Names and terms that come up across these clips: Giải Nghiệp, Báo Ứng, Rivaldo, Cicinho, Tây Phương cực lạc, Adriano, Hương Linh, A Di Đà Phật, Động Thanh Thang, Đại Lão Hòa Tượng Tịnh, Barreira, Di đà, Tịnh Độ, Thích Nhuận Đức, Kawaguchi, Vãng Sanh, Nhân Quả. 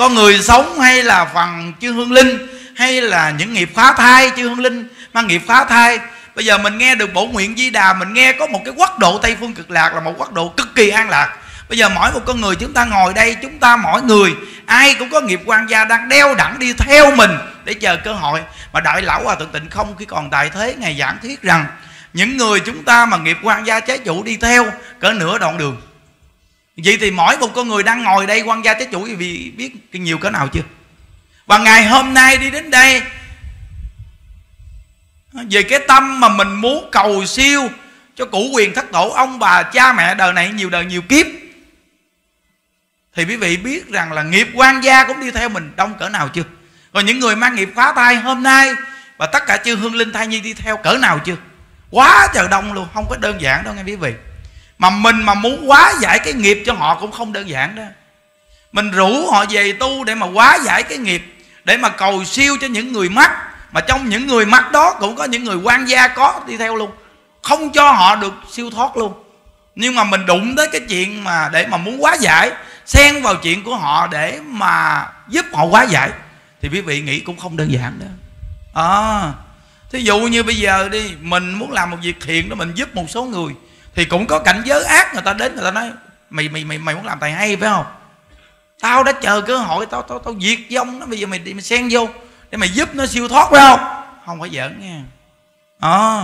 con người sống hay là phần chư Hương Linh, hay là những nghiệp phá thai. Chư Hương Linh mang nghiệp phá thai. Bây giờ mình nghe được bổ nguyện Di Đà, mình nghe có một cái quốc độ Tây Phương Cực Lạc là một quốc độ cực kỳ an lạc. Bây giờ mỗi một con người chúng ta ngồi đây, chúng ta mỗi người ai cũng có nghiệp quan gia đang đeo đẳng đi theo mình để chờ cơ hội. Mà Đại Lão Hòa Tượng Tịnh không, khi còn tại thế Ngài giảng thuyết rằng những người chúng ta mà nghiệp quan gia trái chủ đi theo cỡ nửa đoạn đường. Vậy thì mỗi một con người đang ngồi đây quan gia trái chủ vì biết nhiều cỡ nào chưa. Và ngày hôm nay đi đến đây về cái tâm mà mình muốn cầu siêu cho cửu quyền thất tổ, ông bà cha mẹ đời này nhiều đời nhiều kiếp, thì quý vị biết rằng là nghiệp quan gia cũng đi theo mình đông cỡ nào chưa. Còn những người mang nghiệp phá thai hôm nay và tất cả chư Hương Linh thai nhi đi theo cỡ nào chưa. Quá trời đông luôn, không có đơn giản đâu nghe quý vị. Mà mình mà muốn quá giải cái nghiệp cho họ cũng không đơn giản đó. Mình rủ họ về tu để mà quá giải cái nghiệp, để mà cầu siêu cho những người mắc. Mà trong những người mắc đó cũng có những người quan gia có đi theo luôn, không cho họ được siêu thoát luôn. Nhưng mà mình đụng tới cái chuyện mà để mà muốn quá giải, xen vào chuyện của họ để mà giúp họ quá giải, thì quý vị nghĩ cũng không đơn giản đó. Thí dụ như bây giờ đi, mình muốn làm một việc thiện đó, mình giúp một số người, thì cũng có cảnh giới ác, người ta đến người ta nói mày muốn làm tài hay phải không? Tao đã chờ cơ hội, tao diệt vong nó, bây giờ mày xen vô để mày giúp nó siêu thoát phải không? Không phải giỡn nha.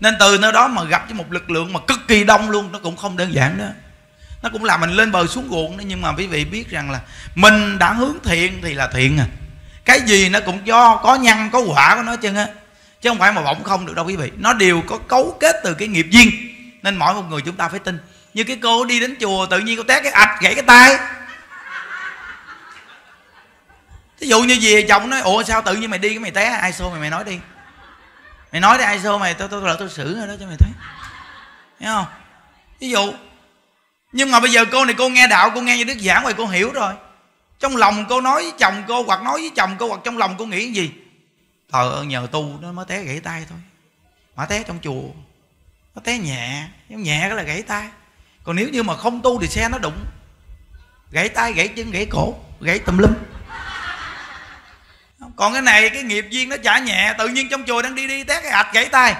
Nên từ nơi đó mà gặp với một lực lượng mà cực kỳ đông luôn, nó cũng không đơn giản đó. Nó cũng làm mình lên bờ xuống ruộng đó. Nhưng mà quý vị biết rằng là mình đã hướng thiện thì là thiện à. Cái gì nó cũng do có nhân có quả của nó chứ á, chứ không phải mà bỗng không được đâu quý vị. Nó đều có cấu kết từ cái nghiệp duyên. Nên mỗi một người chúng ta phải tin. Như cái cô đi đến chùa tự nhiên cô té cái ạch gãy cái tay. Thí dụ như gì chồng nói ủa sao tự nhiên mày đi cái mày té, ai xô mày, mày nói đi. Mày nói đi ai xô mày, tôi xử rồi đó cho mày thấy. Thấy không? Ví dụ. Nhưng mà bây giờ cô này cô nghe đạo, cô nghe như Đức giảng rồi cô hiểu rồi. Trong lòng cô nói với chồng cô, hoặc nói với chồng cô, hoặc trong lòng cô nghĩ gì? Trời ơi nhờ tu nó mới té gãy tay thôi. Mà té trong chùa, nó té nhẹ, nhẹ cái là gãy tay. Còn nếu như mà không tu thì xe nó đụng, gãy tay, gãy chân, gãy cổ, gãy tùm lum. Còn cái này cái nghiệp duyên nó chả nhẹ, tự nhiên trong chùa đang đi té cái ạch gãy tay,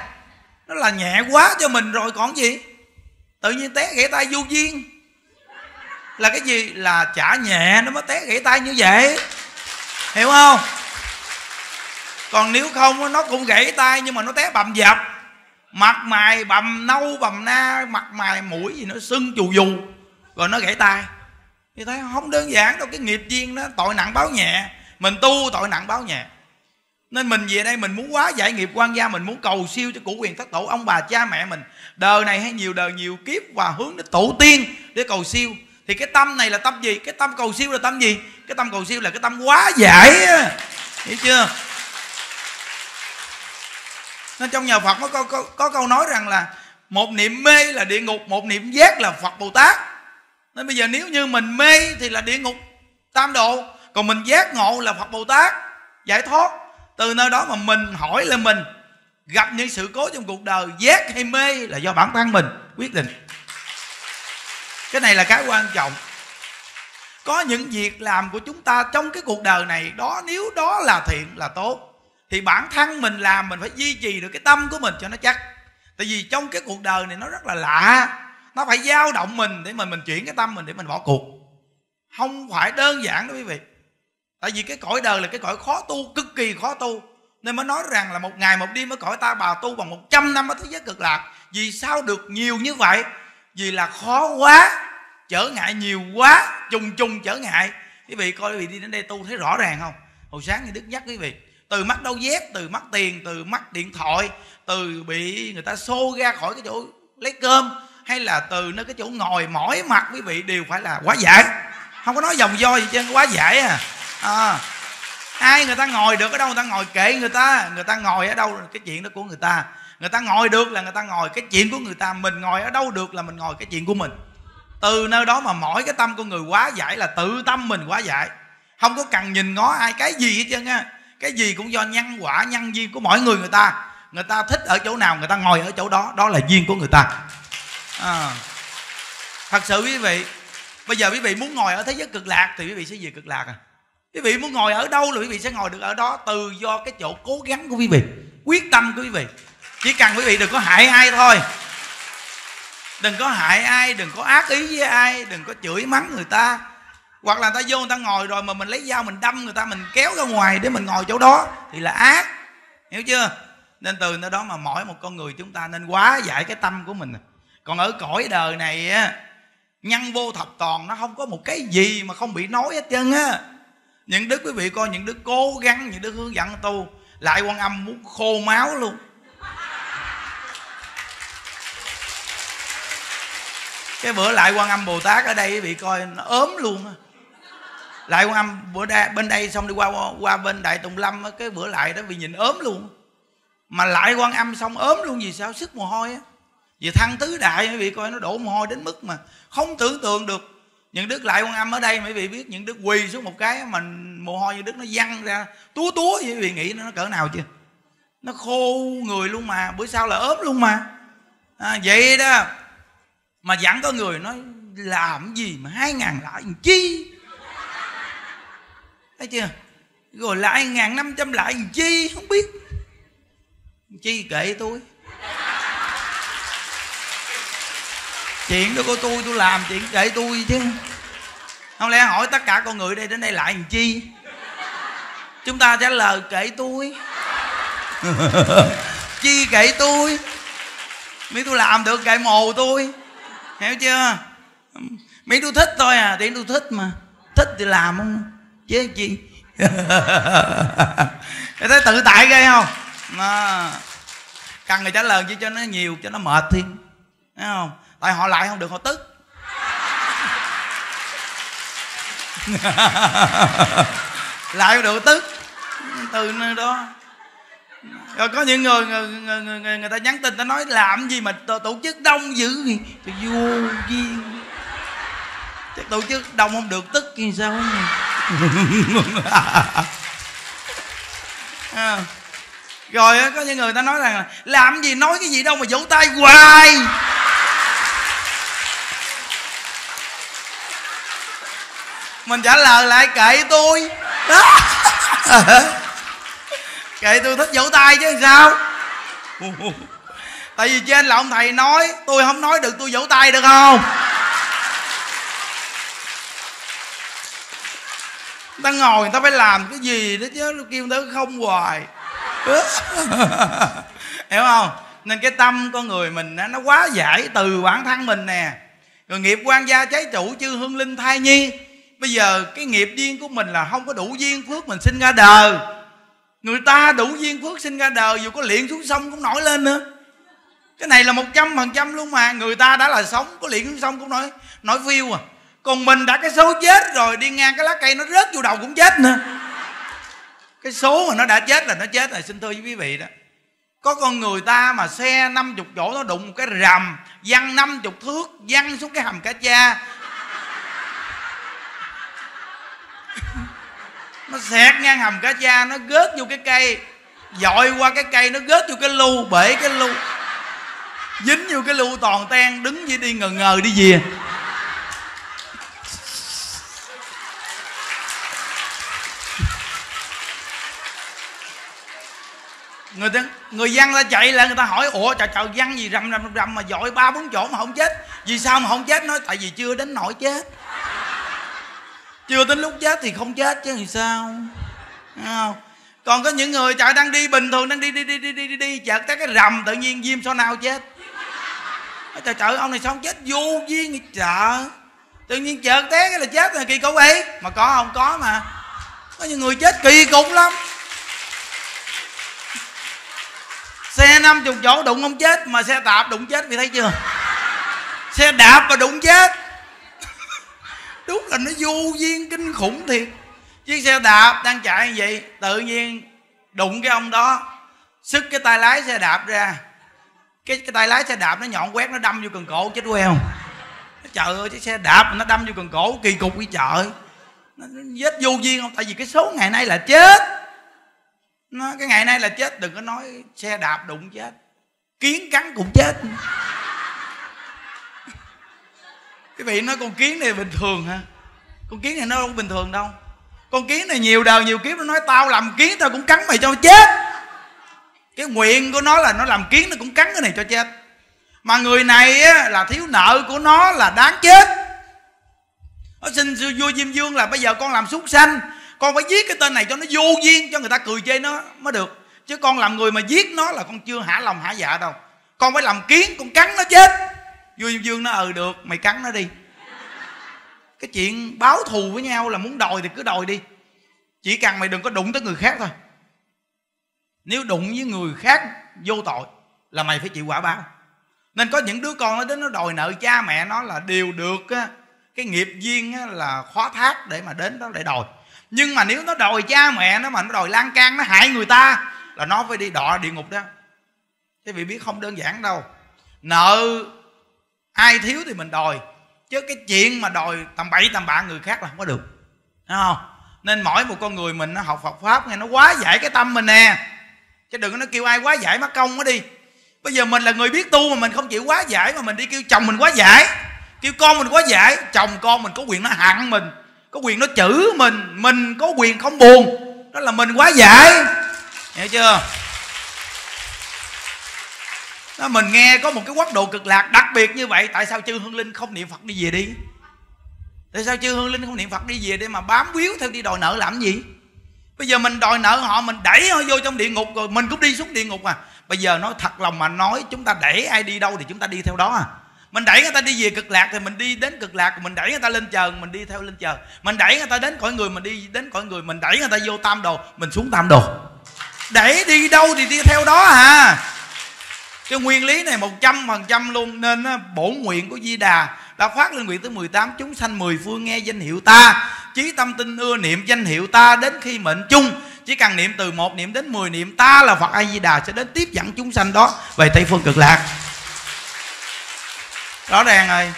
nó là nhẹ quá cho mình rồi còn gì. Tự nhiên té gãy tay vô duyên. Là cái gì? Là chả nhẹ nó mới té gãy tay như vậy, hiểu không? Còn nếu không nó cũng gãy tay nhưng mà nó té bầm dập, mặt mày bầm nâu bầm na, mặt mày mũi gì nó sưng chù dù, rồi nó gãy tay. Như thế không đơn giản đâu. Cái nghiệp duyên đó tội nặng báo nhẹ, mình tu tội nặng báo nhẹ. Nên mình về đây mình muốn quá giải nghiệp quan gia, mình muốn cầu siêu cho cửu quyền thất tổ, ông bà cha mẹ mình đời này hay nhiều đời nhiều kiếp, và hướng đến tổ tiên để cầu siêu. Thì cái tâm này là tâm gì? Cái tâm cầu siêu là tâm gì? Cái tâm cầu siêu là cái tâm quá giải, hiểu chưa? Nên trong nhà Phật có câu nói rằng là một niệm mê là địa ngục, một niệm giác là Phật Bồ Tát. Nên bây giờ nếu như mình mê thì là địa ngục tam độ, còn mình giác ngộ là Phật Bồ Tát giải thoát. Từ nơi đó mà mình hỏi là mình gặp những sự cố trong cuộc đời, giác hay mê là do bản thân mình quyết định. Cái này là cái quan trọng. Có những việc làm của chúng ta trong cái cuộc đời này đó, nếu đó là thiện là tốt, thì bản thân mình làm mình phải duy trì được cái tâm của mình cho nó chắc. Tại vì trong cái cuộc đời này nó rất là lạ, nó phải dao động mình để mình chuyển cái tâm mình để mình bỏ cuộc. Không phải đơn giản đó quý vị. Tại vì cái cõi đời là cái cõi khó tu, cực kỳ khó tu. Nên mới nói rằng là một ngày một đêm ở cõi ta bà tu bằng 100 năm ở thế giới cực lạc. Vì sao được nhiều như vậy? Vì là khó quá, trở ngại nhiều quá, trùng trở ngại. Quý vị coi quý vị đi đến đây tu thấy rõ ràng không? Hồi sáng thì Đức nhắc quý vị, từ mắc đau dép, từ mắc tiền, từ mắc điện thoại, từ bị người ta xô ra khỏi cái chỗ lấy cơm, hay là từ nơi cái chỗ ngồi mỏi mặt, quý vị đều phải là quá giải. Không có nói vòng do gì chứ, quá giải à. Ai người ta ngồi được ở đâu người ta ngồi, kệ người ta ngồi ở đâu cái chuyện đó của người ta. Người ta ngồi được là người ta ngồi cái chuyện của người ta, mình ngồi ở đâu được là mình ngồi cái chuyện của mình. Từ nơi đó mà mỗi cái tâm của người quá giải là tự tâm mình quá giải, không có cần nhìn ngó ai cái gì hết trơn á. Cái gì cũng do nhân quả, nhân duyên của mỗi người người ta. Người ta thích ở chỗ nào người ta ngồi ở chỗ đó, đó là duyên của người ta. Thật sự quý vị, Bây giờ quý vị muốn ngồi ở thế giới cực lạc thì quý vị sẽ về cực lạc à. Quý vị muốn ngồi ở đâu là quý vị sẽ ngồi được ở đó, từ do cái chỗ cố gắng của quý vị, quyết tâm của quý vị. Chỉ cần quý vị đừng có hại ai thôi, đừng có hại ai, đừng có ác ý với ai, đừng có chửi mắng người ta. Hoặc là người ta vô người ta ngồi rồi mà mình lấy dao mình đâm người ta, mình kéo ra ngoài để mình ngồi chỗ đó thì là ác, hiểu chưa? Nên từ nơi đó mà mỗi một con người chúng ta nên quá giải cái tâm của mình. Còn ở cõi đời này á, nhân vô thập toàn, nó không có một cái gì mà không bị nói hết trơn á. Những đức quý vị coi, những đức cố gắng, những đức hướng dẫn tu, lại Quan Âm muốn khô máu luôn. Cái bữa lại Quan Âm Bồ Tát ở đây quý vị coi, nó ốm luôn á. Lại Quan Âm bữa bên đây xong đi qua bên Đại Tùng Lâm, cái bữa lại đó bị nhìn ốm luôn. Mà lại Quan Âm xong ốm luôn vì sao? Sức mồ hôi á. Vì thăng tứ đại quý vị coi, nó đổ mồ hôi đến mức mà không tưởng tượng được. Những đức lại Quan Âm ở đây quý vị biết, những đức quỳ xuống một cái mà mồ hôi những đức nó văng ra túa túa, quý vị nghĩ nó cỡ nào chưa? Nó khô người luôn mà, bữa sau là ốm luôn mà. À, vậy đó mà vẫn có người nói làm gì mà 2.000 lại làm chi, thấy chưa? Rồi lại 1.500 lại làm chi, không biết chi, kệ tôi. Chuyện đó của tôi làm chuyện kệ tôi chứ. Không lẽ hỏi tất cả con người đây đến đây lại làm chi? Chúng ta trả lời kệ tôi. Chi kệ tôi, miễn tôi làm được kệ mồ tôi, hiểu chưa? Miễn tôi thích thôi à, thì tôi thích mà, thích thì làm không chứ chi. Thấy tự tại ghê không? Mà cần người trả lời chi cho nó nhiều, cho nó mệt thêm, thấy không? Tại họ lại không được, họ tức. Lại không được, họ tức. Từ nơi đó rồi có những người ta nhắn tin, ta nói làm gì mà tổ chức đông dữ gì vô duyên. Chắc tổ chức đông không được tức thì sao không? À. Rồi có những người ta nói rằng là làm gì, nói cái gì đâu mà vỗ tay hoài. Mình trả lời lại kệ tôi. Kệ tôi, thích vỗ tay chứ sao? Tại vì trên là ông thầy nói, tôi không nói được, tôi vỗ tay được không? Người ta ngồi người ta phải làm cái gì đó chứ, kêu người ta không hoài. Hiểu không? Nên cái tâm con người mình nó quá giải từ bản thân mình nè. Rồi nghiệp quan gia trái chủ chư hương linh thai nhi. Bây giờ cái nghiệp duyên của mình là không có đủ duyên phước mình sinh ra đời. Người ta đủ duyên phước sinh ra đời, dù có liệng xuống sông cũng nổi lên nữa. Cái này là 100% luôn mà. Người ta đã là sống, có liệng xuống sông cũng nổi phiêu à. Còn mình đã cái số chết rồi, đi ngang cái lá cây nó rớt vô đầu cũng chết nữa. Cái số mà nó đã chết là nó chết rồi. Xin thưa với quý vị đó, có con người ta mà xe 50 chỗ nó đụng một cái rầm, văng 50 thước, văng xuống cái hầm cá cha. Nó xẹt ngang hầm cá cha, nó gớt vô cái cây, dội qua cái cây, nó gớt vô cái lu, bể cái lu, dính vô cái lu toàn ten, đứng với đi ngờ đi về. Người dân ta chạy lại người ta hỏi, ủa trời trời văng gì rầm mà dội 3-4 chỗ mà không chết, vì sao mà không chết? Nói tại vì chưa đến nỗi chết, chưa đến lúc chết thì không chết chứ thì sao, đúng không? Còn có những người chạy đang đi bình thường, đang đi chợt tới cái rầm tự nhiên Diêm So Nào chết. Trời trời, ông này sao không chết, vô duyên chợ, tự nhiên chợt té cái là chết là kỳ cục ấy. Mà có không? Có mà. Có những người chết kỳ cục lắm, xe 50 chỗ đụng không chết, mà xe đạp đụng chết, vì thấy chưa? Xe đạp mà đụng chết, đúng là nó vô duyên kinh khủng thiệt. Chiếc xe đạp đang chạy như vậy, tự nhiên đụng cái ông đó, sức cái tay lái xe đạp ra, cái tay lái xe đạp nó nhọn quét, nó đâm vô cần cổ, chết queo. Trời ơi, chiếc xe đạp nó đâm vô cần cổ kỳ cục đi chợ. Nó vết vô duyên không? Tại vì cái số ngày nay là chết. Nó cái ngày nay là chết, đừng có nói xe đạp đụng chết, kiến cắn cũng chết. Quý vị nói con kiến này bình thường hả? Con kiến này nó không bình thường đâu. Con kiến này nhiều đời nhiều kiếp nó nói tao làm kiến tao cũng cắn mày cho chết. Cái nguyện của nó là nó làm kiến nó cũng cắn cái này cho chết. Mà người này á, là thiếu nợ của nó là đáng chết. Nó xin vua Diêm Vương là bây giờ con làm súc sanh, con phải giết cái tên này cho nó vô duyên, cho người ta cười chê nó mới được. Chứ con làm người mà giết nó là con chưa hả lòng hả dạ đâu. Con phải làm kiến, con cắn nó chết. Vua Diêm Vương nó ừ được, mày cắn nó đi. Cái chuyện báo thù với nhau là muốn đòi thì cứ đòi đi, chỉ cần mày đừng có đụng tới người khác thôi. Nếu đụng với người khác vô tội là mày phải chịu quả báo. Nên có những đứa con nó đến nó đòi nợ cha mẹ nó là đều được cái nghiệp duyên là khóa thác để mà đến đó để đòi. Nhưng mà nếu nó đòi cha mẹ nó mà nó đòi lan can, nó hại người ta là nó phải đi đọa địa ngục đó. Quý vị biết không đơn giản đâu. Nợ ai thiếu thì mình đòi, chứ cái chuyện mà đòi tầm bậy tầm bạ người khác là không có được, đúng không? Nên mỗi một con người mình nó học Phật Pháp nghe, nó quá giải cái tâm mình nè, chứ đừng có nó kêu ai quá giải mắc công quá đi. Bây giờ mình là người biết tu mà mình không chịu quá giải, mà mình đi kêu chồng mình quá giải, kêu con mình quá giải, chồng con mình có quyền nó hận mình, có quyền nó chửi mình có quyền không buồn, đó là mình quá giải, hiểu chưa? Đó, mình nghe có một cái quốc độ cực lạc đặc biệt như vậy, tại sao chư Hương Linh không niệm Phật đi về đi? Tại sao chư Hương Linh không niệm Phật đi về để mà bám víu theo đi đòi nợ làm gì? Bây giờ mình đòi nợ họ, mình đẩy họ vô trong địa ngục rồi mình cũng đi xuống địa ngục à. Bây giờ nói thật lòng mà nói, chúng ta đẩy ai đi đâu thì chúng ta đi theo đó à. Mình đẩy người ta đi về cực lạc thì mình đi đến cực lạc, mình đẩy người ta lên trời mình đi theo lên trời, mình đẩy người ta đến cõi người mình đi đến cõi người, mình đẩy người ta vô tam đồ mình xuống tam đồ. Đẩy đi đâu thì đi theo đó à. Cái nguyên lý này 100% luôn. Nên bổn nguyện của Di Đà đã phát lên nguyện tới 18 chúng sanh mười phương nghe danh hiệu ta, chí tâm tin ưa niệm danh hiệu ta đến khi mệnh chung. Chỉ cần niệm từ 1 niệm đến 10 niệm ta là Phật A Di Đà sẽ đến tiếp dẫn chúng sanh đó về Tây Phương cực lạc. Rõ ràng rồi.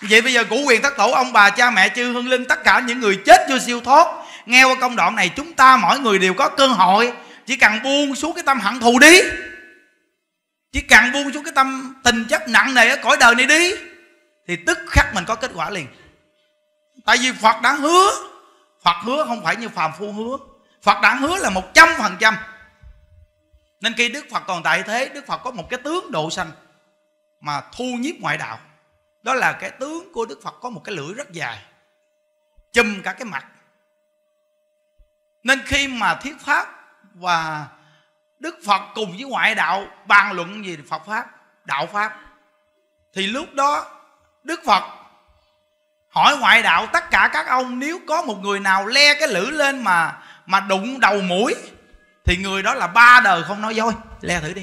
Vậy bây giờ củ quyền tất tổ ông bà cha mẹ chư Hương Linh, tất cả những người chết chưa siêu thoát nghe qua công đoạn này, chúng ta mỗi người đều có cơ hội. Chỉ cần buông xuống cái tâm hận thù đi, chỉ cần buông xuống cái tâm tình chấp nặng này ở cõi đời này đi, thì tức khắc mình có kết quả liền. Tại vì Phật đã hứa. Phật hứa không phải như phàm phu hứa, Phật đã hứa là 100%. Nên khi Đức Phật còn tại thế, Đức Phật có một cái tướng độ sanh mà thu nhiếp ngoại đạo. Đó là cái tướng của Đức Phật có một cái lưỡi rất dài, chùm cả cái mặt. Nên khi mà thuyết pháp và Đức Phật cùng với ngoại đạo bàn luận về Phật Pháp, Đạo Pháp, thì lúc đó Đức Phật hỏi ngoại đạo tất cả các ông nếu có một người nào le cái lưỡi lên mà đụng đầu mũi thì người đó là 3 đời không nói dối. Le thử đi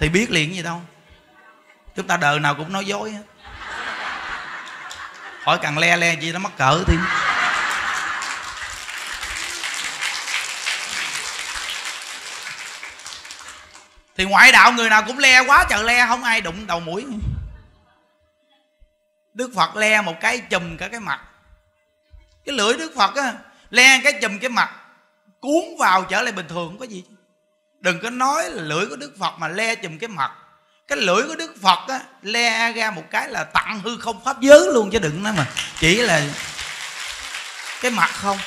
thì biết liền gì đâu. Chúng ta đời nào cũng nói dối hết. Hỏi càng le gì nó mắc cỡ thì ngoại đạo người nào cũng le quá trời le, không ai đụng đầu mũi. Đức Phật le một cái chùm cả cái mặt. Cái lưỡi Đức Phật á, le cái chùm cái mặt, cuốn vào trở lại bình thường không có gì. Đừng có nói là lưỡi của Đức Phật mà le chùm cái mặt. Cái lưỡi của Đức Phật á, le ra một cái là tặng hư không pháp giới luôn, chứ đừng nói mà chỉ là cái mặt không.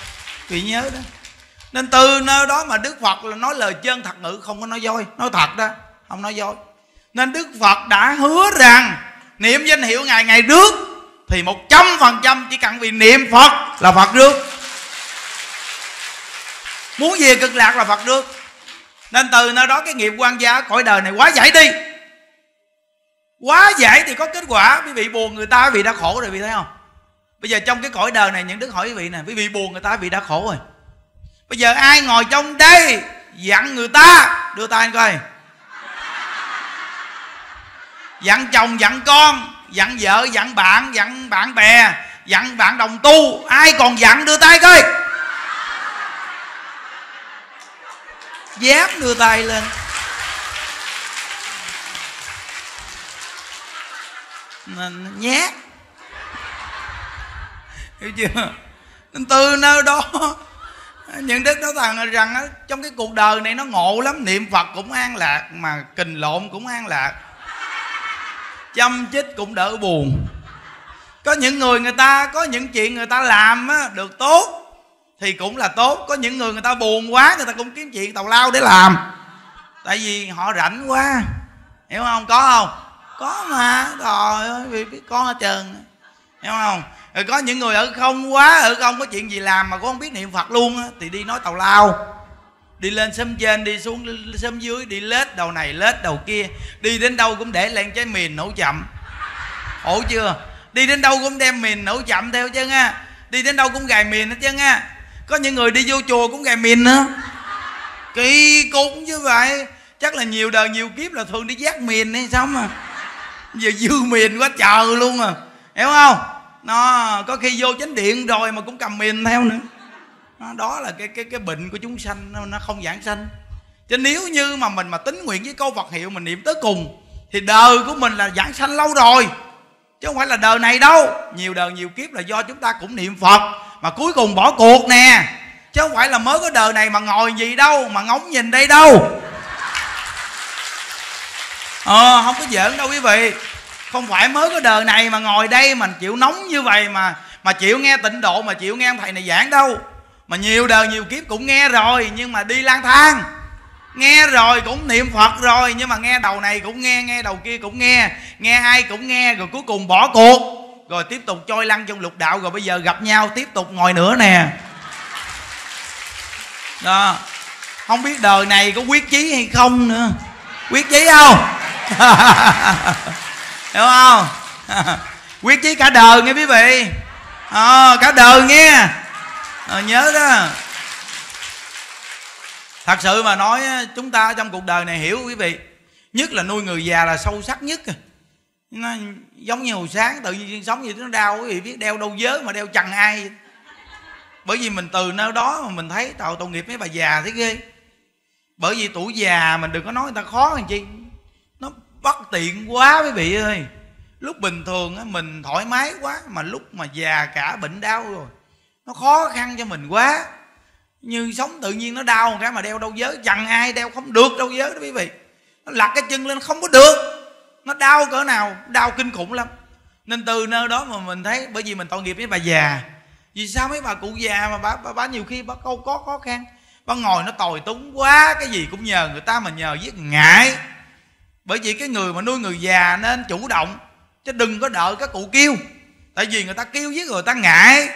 Vì nhớ đó. Nên từ nơi đó mà Đức Phật là nói lời chân thật ngữ, không có nói dối, nói thật đó, không nói dối. Nên Đức Phật đã hứa rằng niệm danh hiệu Ngài ngày rước thì 100% chỉ cần vì niệm Phật là Phật rước, muốn về cực lạc là Phật rước. Nên từ nơi đó cái nghiệp quan gia cõi đời này quá giải đi. Quá giải thì có kết quả. Quý vị buồn người ta vì đã khổ rồi, quý vị thấy không? Bây giờ trong cái cõi đời này những đức hỏi quý vị nè, quý vị buồn người ta vì đã khổ rồi. Bây giờ ai ngồi trong đây dặn người ta, đưa tay anh coi, dặn chồng, dặn con, dặn vợ, dặn bạn bè, dặn bạn đồng tu, ai còn dặn đưa tay coi, dám đưa tay lên. Nên nhát, hiểu chưa? Nên từ nơi đó những đức nói rằng trong cái cuộc đời này nó ngộ lắm, niệm Phật cũng an lạc mà kình lộn cũng an lạc. châm chích cũng đỡ buồn. Có những người, người ta có những chuyện người ta làm á, được tốt thì cũng là tốt. Có những người người ta buồn quá, người ta cũng kiếm chuyện tào lao để làm, tại vì họ rảnh quá, hiểu không? Có không? Có mà, trời ơi, biết con hết trơn, hiểu không? Rồi có những người ở không quá, ở không có chuyện gì làm mà cũng không biết niệm Phật luôn á, thì đi nói tào lao, đi lên xóm trên, đi xuống xóm dưới, đi lết đầu này lết đầu kia, đi đến đâu cũng để lên trái mìn nổ chậm, khổ chưa? Đi đến đâu cũng đem mìn nổ chậm theo chứ nha, đi đến đâu cũng gài mìn hết chứ nha. Có những người đi vô chùa cũng gài mìn nữa, kỳ cục như vậy. Chắc là nhiều đời nhiều kiếp là thường đi giác mìn hay sao mà giờ dư mìn quá trời luôn à, hiểu không? Nó có khi vô chánh điện rồi mà cũng cầm mìn theo nữa. Đó là cái bệnh của chúng sanh, nó không vãng sanh. Chứ nếu như mà mình mà tín nguyện với câu Phật hiệu mình niệm tới cùng thì đời của mình là vãng sanh lâu rồi, chứ không phải là đời này đâu. Nhiều đời nhiều kiếp là do chúng ta cũng niệm Phật mà cuối cùng bỏ cuộc nè, chứ không phải là mới có đời này mà ngồi gì đâu, mà ngóng nhìn đây đâu. Không có giỡn đâu quý vị. Không phải mới có đời này mà ngồi đây mình chịu nóng như vậy, mà chịu nghe tịnh độ, mà chịu nghe ông thầy này giảng đâu. Mà nhiều đời nhiều kiếp cũng nghe rồi, nhưng mà đi lang thang. Nghe rồi cũng niệm Phật rồi, nhưng mà nghe đầu này cũng nghe đầu kia cũng nghe ai cũng nghe, rồi cuối cùng bỏ cuộc, rồi tiếp tục trôi lăn trong lục đạo, rồi bây giờ gặp nhau tiếp tục ngồi nữa nè. Đó, không biết đời này có quyết chí hay không nữa. Quyết chí không? Hiểu không? Quyết chí cả đời nghe quý vị, cả đời nghe, nhớ đó. Thật sự mà nói, chúng ta trong cuộc đời này hiểu quý vị, nhất là nuôi người già là sâu sắc nhất. Nó giống như hồi sáng tự nhiên sống gì nó đau, quý vị biết đeo đâu giới mà đeo chằng ai. Bởi vì mình từ nơi đó mà mình thấy tội nghiệp mấy bà già thấy ghê. Bởi vì tuổi già mình đừng có nói người ta khó làm chi, nó bất tiện quá quý vị ơi. Lúc bình thường mình thoải mái quá, mà lúc mà già cả bệnh đau rồi nó khó khăn cho mình quá. Như sống tự nhiên nó đau một cái mà đeo đâu giới, chẳng ai đeo không được đâu giới đó quý vị. Nó lật cái chân lên không có được, nó đau cỡ nào, đau kinh khủng lắm. Nên từ nơi đó mà mình thấy, bởi vì mình tội nghiệp với bà già. Vì sao mấy bà cụ già mà bà nhiều khi bà câu có khó khăn, bà ngồi nó tồi túng quá, cái gì cũng nhờ người ta mà nhờ giết ngại. Bởi vì cái người mà nuôi người già nên chủ động, chứ đừng có đợi các cụ kêu. Tại vì người ta kêu giết người ta ngại,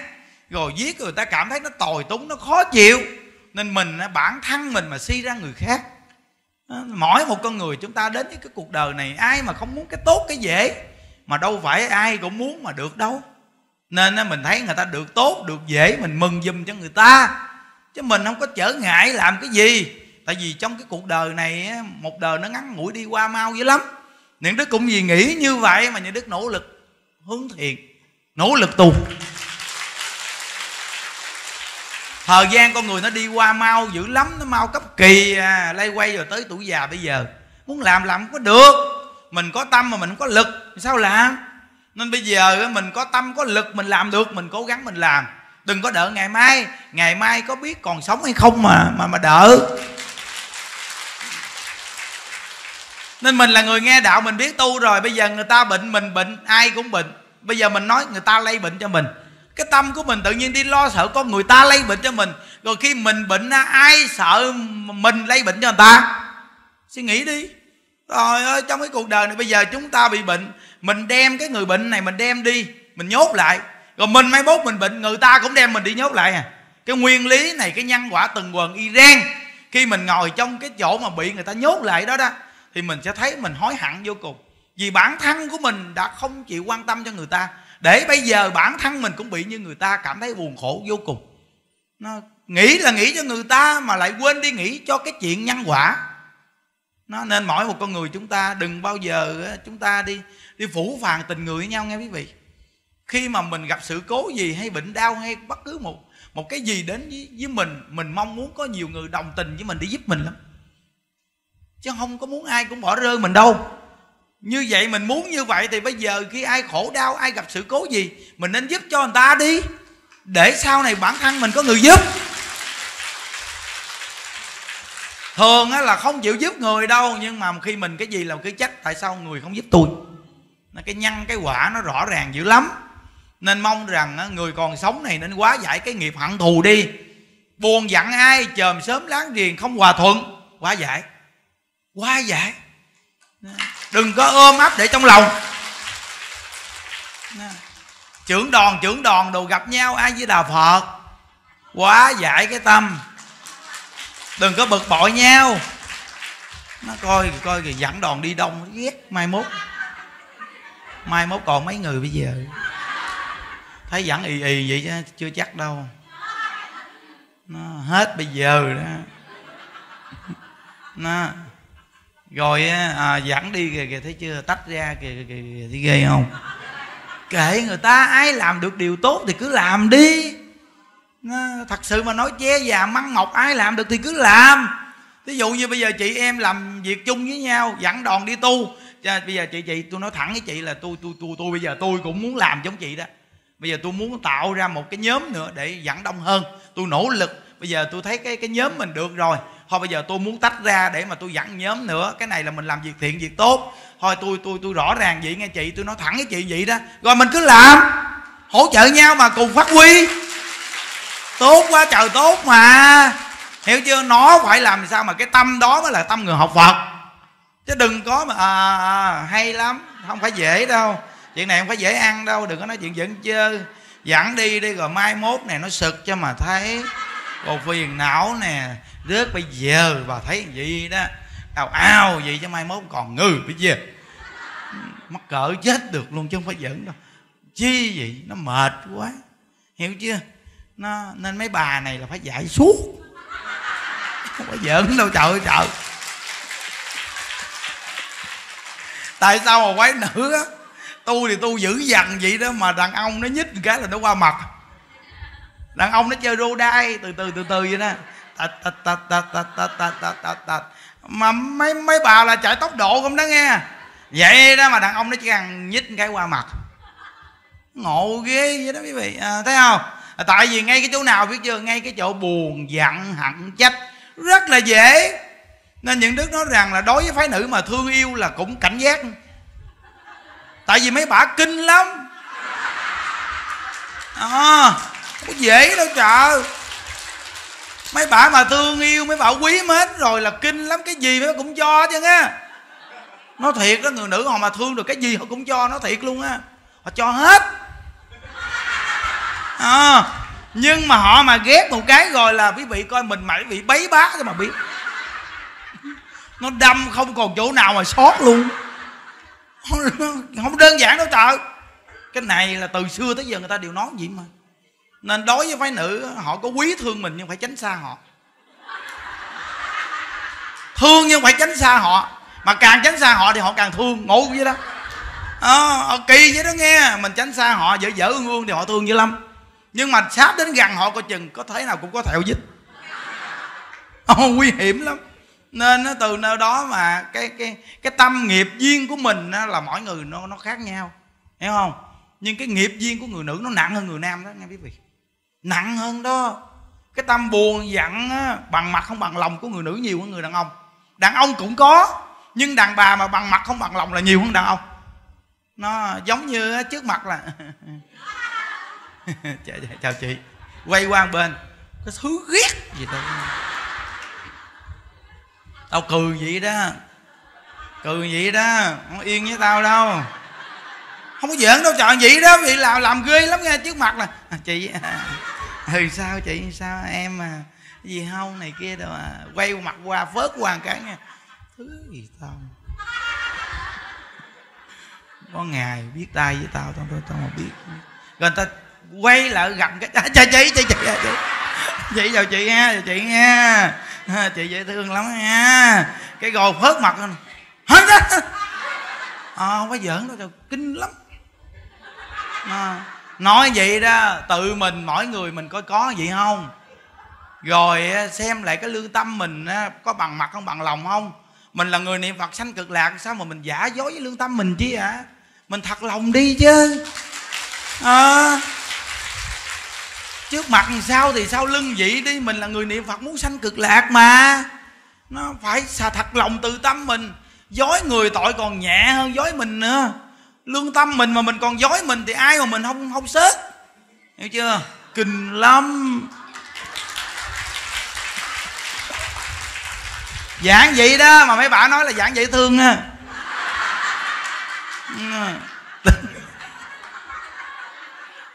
rồi giết người ta cảm thấy nó tồi túng, nó khó chịu. Nên mình, bản thân mình mà suy ra người khác. Mỗi một con người chúng ta đến với cái cuộc đời này, ai mà không muốn cái tốt cái dễ, mà đâu phải ai cũng muốn mà được đâu. Nên mình thấy người ta được tốt, được dễ, mình mừng giùm cho người ta, chứ mình không có trở ngại làm cái gì. Tại vì trong cái cuộc đời này, một đời nó ngắn ngủi đi qua mau dữ lắm. Những Đức cũng vì nghĩ như vậy mà những Đức nỗ lực hướng thiện, nỗ lực tu. Thời gian con người nó đi qua mau dữ lắm, nó mau cấp kỳ à, lay quay rồi tới tuổi già bây giờ. Muốn làm không có được, mình có tâm mà mình không có lực, sao làm? Nên bây giờ mình có tâm, có lực, mình làm được, mình cố gắng mình làm. Đừng có đợi ngày mai có biết còn sống hay không mà đợi. Nên mình là người nghe đạo, mình biết tu rồi, bây giờ người ta bệnh, mình bệnh, ai cũng bệnh. Bây giờ mình nói người ta lây bệnh cho mình. Cái tâm của mình tự nhiên đi lo sợ con người ta lây bệnh cho mình. Rồi khi mình bệnh ai sợ mình lây bệnh cho người ta? Suy nghĩ đi. Trời ơi, trong cái cuộc đời này bây giờ chúng ta bị bệnh, mình đem cái người bệnh này mình đem đi, mình nhốt lại. Rồi mình mai mốt mình bệnh, người ta cũng đem mình đi nhốt lại à. Cái nguyên lý này, cái nhân quả tuần hoàn y ren. Khi mình ngồi trong cái chỗ mà bị người ta nhốt lại đó thì mình sẽ thấy mình hối hận vô cùng. Vì bản thân của mình đã không chịu quan tâm cho người ta, để bây giờ bản thân mình cũng bị như người ta, cảm thấy buồn khổ vô cùng. Nó nghĩ là nghĩ cho người ta mà lại quên đi nghĩ cho cái chuyện nhân quả. Nên mỗi một con người chúng ta đừng bao giờ chúng ta đi phủ phàng tình người với nhau nghe quý vị. Khi mà mình gặp sự cố gì hay bệnh đau hay bất cứ một cái gì đến với mình mong muốn có nhiều người đồng tình với mình để giúp mình lắm. Chứ không có muốn ai cũng bỏ rơi mình đâu. Như vậy mình muốn như vậy thì bây giờ khi ai khổ đau, ai gặp sự cố gì, mình nên giúp cho người ta đi, để sau này bản thân mình có người giúp. Thường là không chịu giúp người đâu, nhưng mà khi mình cái gì là cứ trách tại sao người không giúp tôi. Cái nhân cái quả nó rõ ràng dữ lắm. Nên mong rằng người còn sống này nên quá giải cái nghiệp hận thù đi. Buồn giận ai chòm sớm láng giềng không hòa thuận, quá giải. Quá giải. Đừng có ôm ấp để trong lòng. Trưởng đòn đồ gặp nhau ai với Đà Phật. Quá giải cái tâm. Đừng có bực bội nhau. Nó coi coi kìa, dẫn đòn đi đông ghét. Mai mốt còn mấy người bây giờ thấy dẫn ì vậy chứ chưa chắc đâu. Nó hết bây giờ đó. Nó rồi dẫn đi kìa, thấy chưa, tách ra kìa, thấy ghê không? Kệ người ta, ai làm được điều tốt thì cứ làm đi. Thật sự mà nói che già măng mọc, ai làm được thì cứ làm. Ví dụ như bây giờ chị em làm việc chung với nhau, dẫn đòn đi tu. Bây giờ chị tôi nói thẳng với chị là tôi bây giờ tôi cũng muốn làm giống chị đó. Bây giờ tôi muốn tạo ra một cái nhóm nữa để dẫn đông hơn. Tôi nỗ lực. Bây giờ tôi thấy cái nhóm mình được rồi. Thôi bây giờ tôi muốn tách ra để mà tôi dẫn nhóm nữa. Cái này là mình làm việc thiện, việc tốt. Thôi tôi rõ ràng vậy nghe chị. Tôi nói thẳng với chị vậy đó. Rồi mình cứ làm. Hỗ trợ nhau mà cùng phát huy. Tốt quá trời tốt mà. Hiểu chưa? Nó phải làm sao mà cái tâm đó mới là tâm người học Phật. Chứ đừng có mà hay lắm. Không phải dễ đâu. Chuyện này không phải dễ ăn đâu. Đừng có nói chuyện dẫn chơi. Dẫn đi rồi mai mốt này nó sực cho mà thấy. Còn phiền não nè. Rớt bây giờ bà thấy gì đó. Ao vậy chứ mai mốt còn ngừ bây giờ. Mắc cỡ chết được luôn chứ không phải giỡn đâu. Chi vậy? Nó mệt quá. Hiểu chưa? Nên mấy bà này là phải dạy suốt. Không phải giỡn đâu trời ơi trời. Tại sao mà quái nữ á, tu thì tu dữ dằn vậy đó mà đàn ông nó nhích cái là nó qua mặt. Đàn ông nó chơi rô đai từ từ vậy đó. Mà mấy bà là chạy tốc độ không đó nghe. Vậy đó mà đàn ông nó chỉ cần nhích cái qua mặt. Ngộ ghê vậy đó quý vị. Thấy không? Tại vì ngay cái chỗ nào biết chưa, ngay cái chỗ buồn giận hận trách rất là dễ. Nên những đức nói rằng là đối với phái nữ mà thương yêu là cũng cảnh giác. Tại vì mấy bả kinh lắm. Không có dễ đâu trời. Mấy bả mà thương yêu, mấy bả quý mến rồi là kinh lắm. Cái gì nó cũng cho chứ á. Nó thiệt đó, người nữ họ mà thương được cái gì họ cũng cho, nó thiệt luôn á. Họ cho hết. Nhưng mà họ mà ghét một cái rồi là quý vị coi mình mà quý vị bấy bá cho mà biết. Nó đâm không còn chỗ nào mà sót luôn. Không đơn giản đâu trời. Cái này là từ xưa tới giờ người ta đều nói vậy mà. Nên đối với phái nữ họ có quý thương mình nhưng phải tránh xa họ. Thương nhưng phải tránh xa họ. Mà càng tránh xa họ thì họ càng thương. Ngộ vậy đó. Kỳ vậy đó nghe. Mình tránh xa họ dở ương ương thì họ thương dữ lắm. Nhưng mà sáp đến gần họ coi chừng có thể nào cũng có thẹo dít. Nguy hiểm lắm. Nên nó từ nơi đó mà cái tâm nghiệp duyên của mình là mỗi người nó khác nhau, hiểu không? Nhưng cái nghiệp duyên của người nữ nó nặng hơn người nam đó nghe quý vị, nặng hơn đó. Cái tâm buồn giận á, bằng mặt không bằng lòng của người nữ nhiều hơn người đàn ông. Đàn ông cũng có, nhưng đàn bà mà bằng mặt không bằng lòng là nhiều hơn đàn ông. Nó giống như trước mặt là chào chị, quay qua bên cái thứ ghét gì đâu. Tao cười vậy đó. Không yên với tao đâu. Không có giỡn đâu trời, vậy đó. Vì làm ghê lắm nghe. Trước mặt là chị sao chị sao em gì không này kia đâu à. Quay mặt qua phớt qua một cái nghe. Thứ gì tao. Có ngày biết tay với tao mà biết. Rồi người ta quay lại gặp cái chị. Vậy chào chị nha, chào chị nha. Chị dễ thương lắm nha. Cái gò phớt mặt lên. Hết đó. Không có giỡn đâu trời, kinh lắm. Nói vậy đó, tự mình mỗi người mình coi có vậy không. Rồi xem lại cái lương tâm mình có bằng mặt không bằng lòng không. Mình là người niệm Phật sanh cực lạc, sao mà mình giả dối với lương tâm mình chứ hả? Mình thật lòng đi chứ. Trước mặt sao thì sau lưng vậy đi. Mình là người niệm Phật muốn sanh cực lạc mà. Nó phải thật lòng từ tâm mình. Dối người tội còn nhẹ hơn dối mình nữa. lương tâm mình mà mình còn dối mình thì ai mà mình không sớt, hiểu chưa? Kinh lắm. Giảng vậy đó mà mấy bạn nói là giảng dễ thương ha.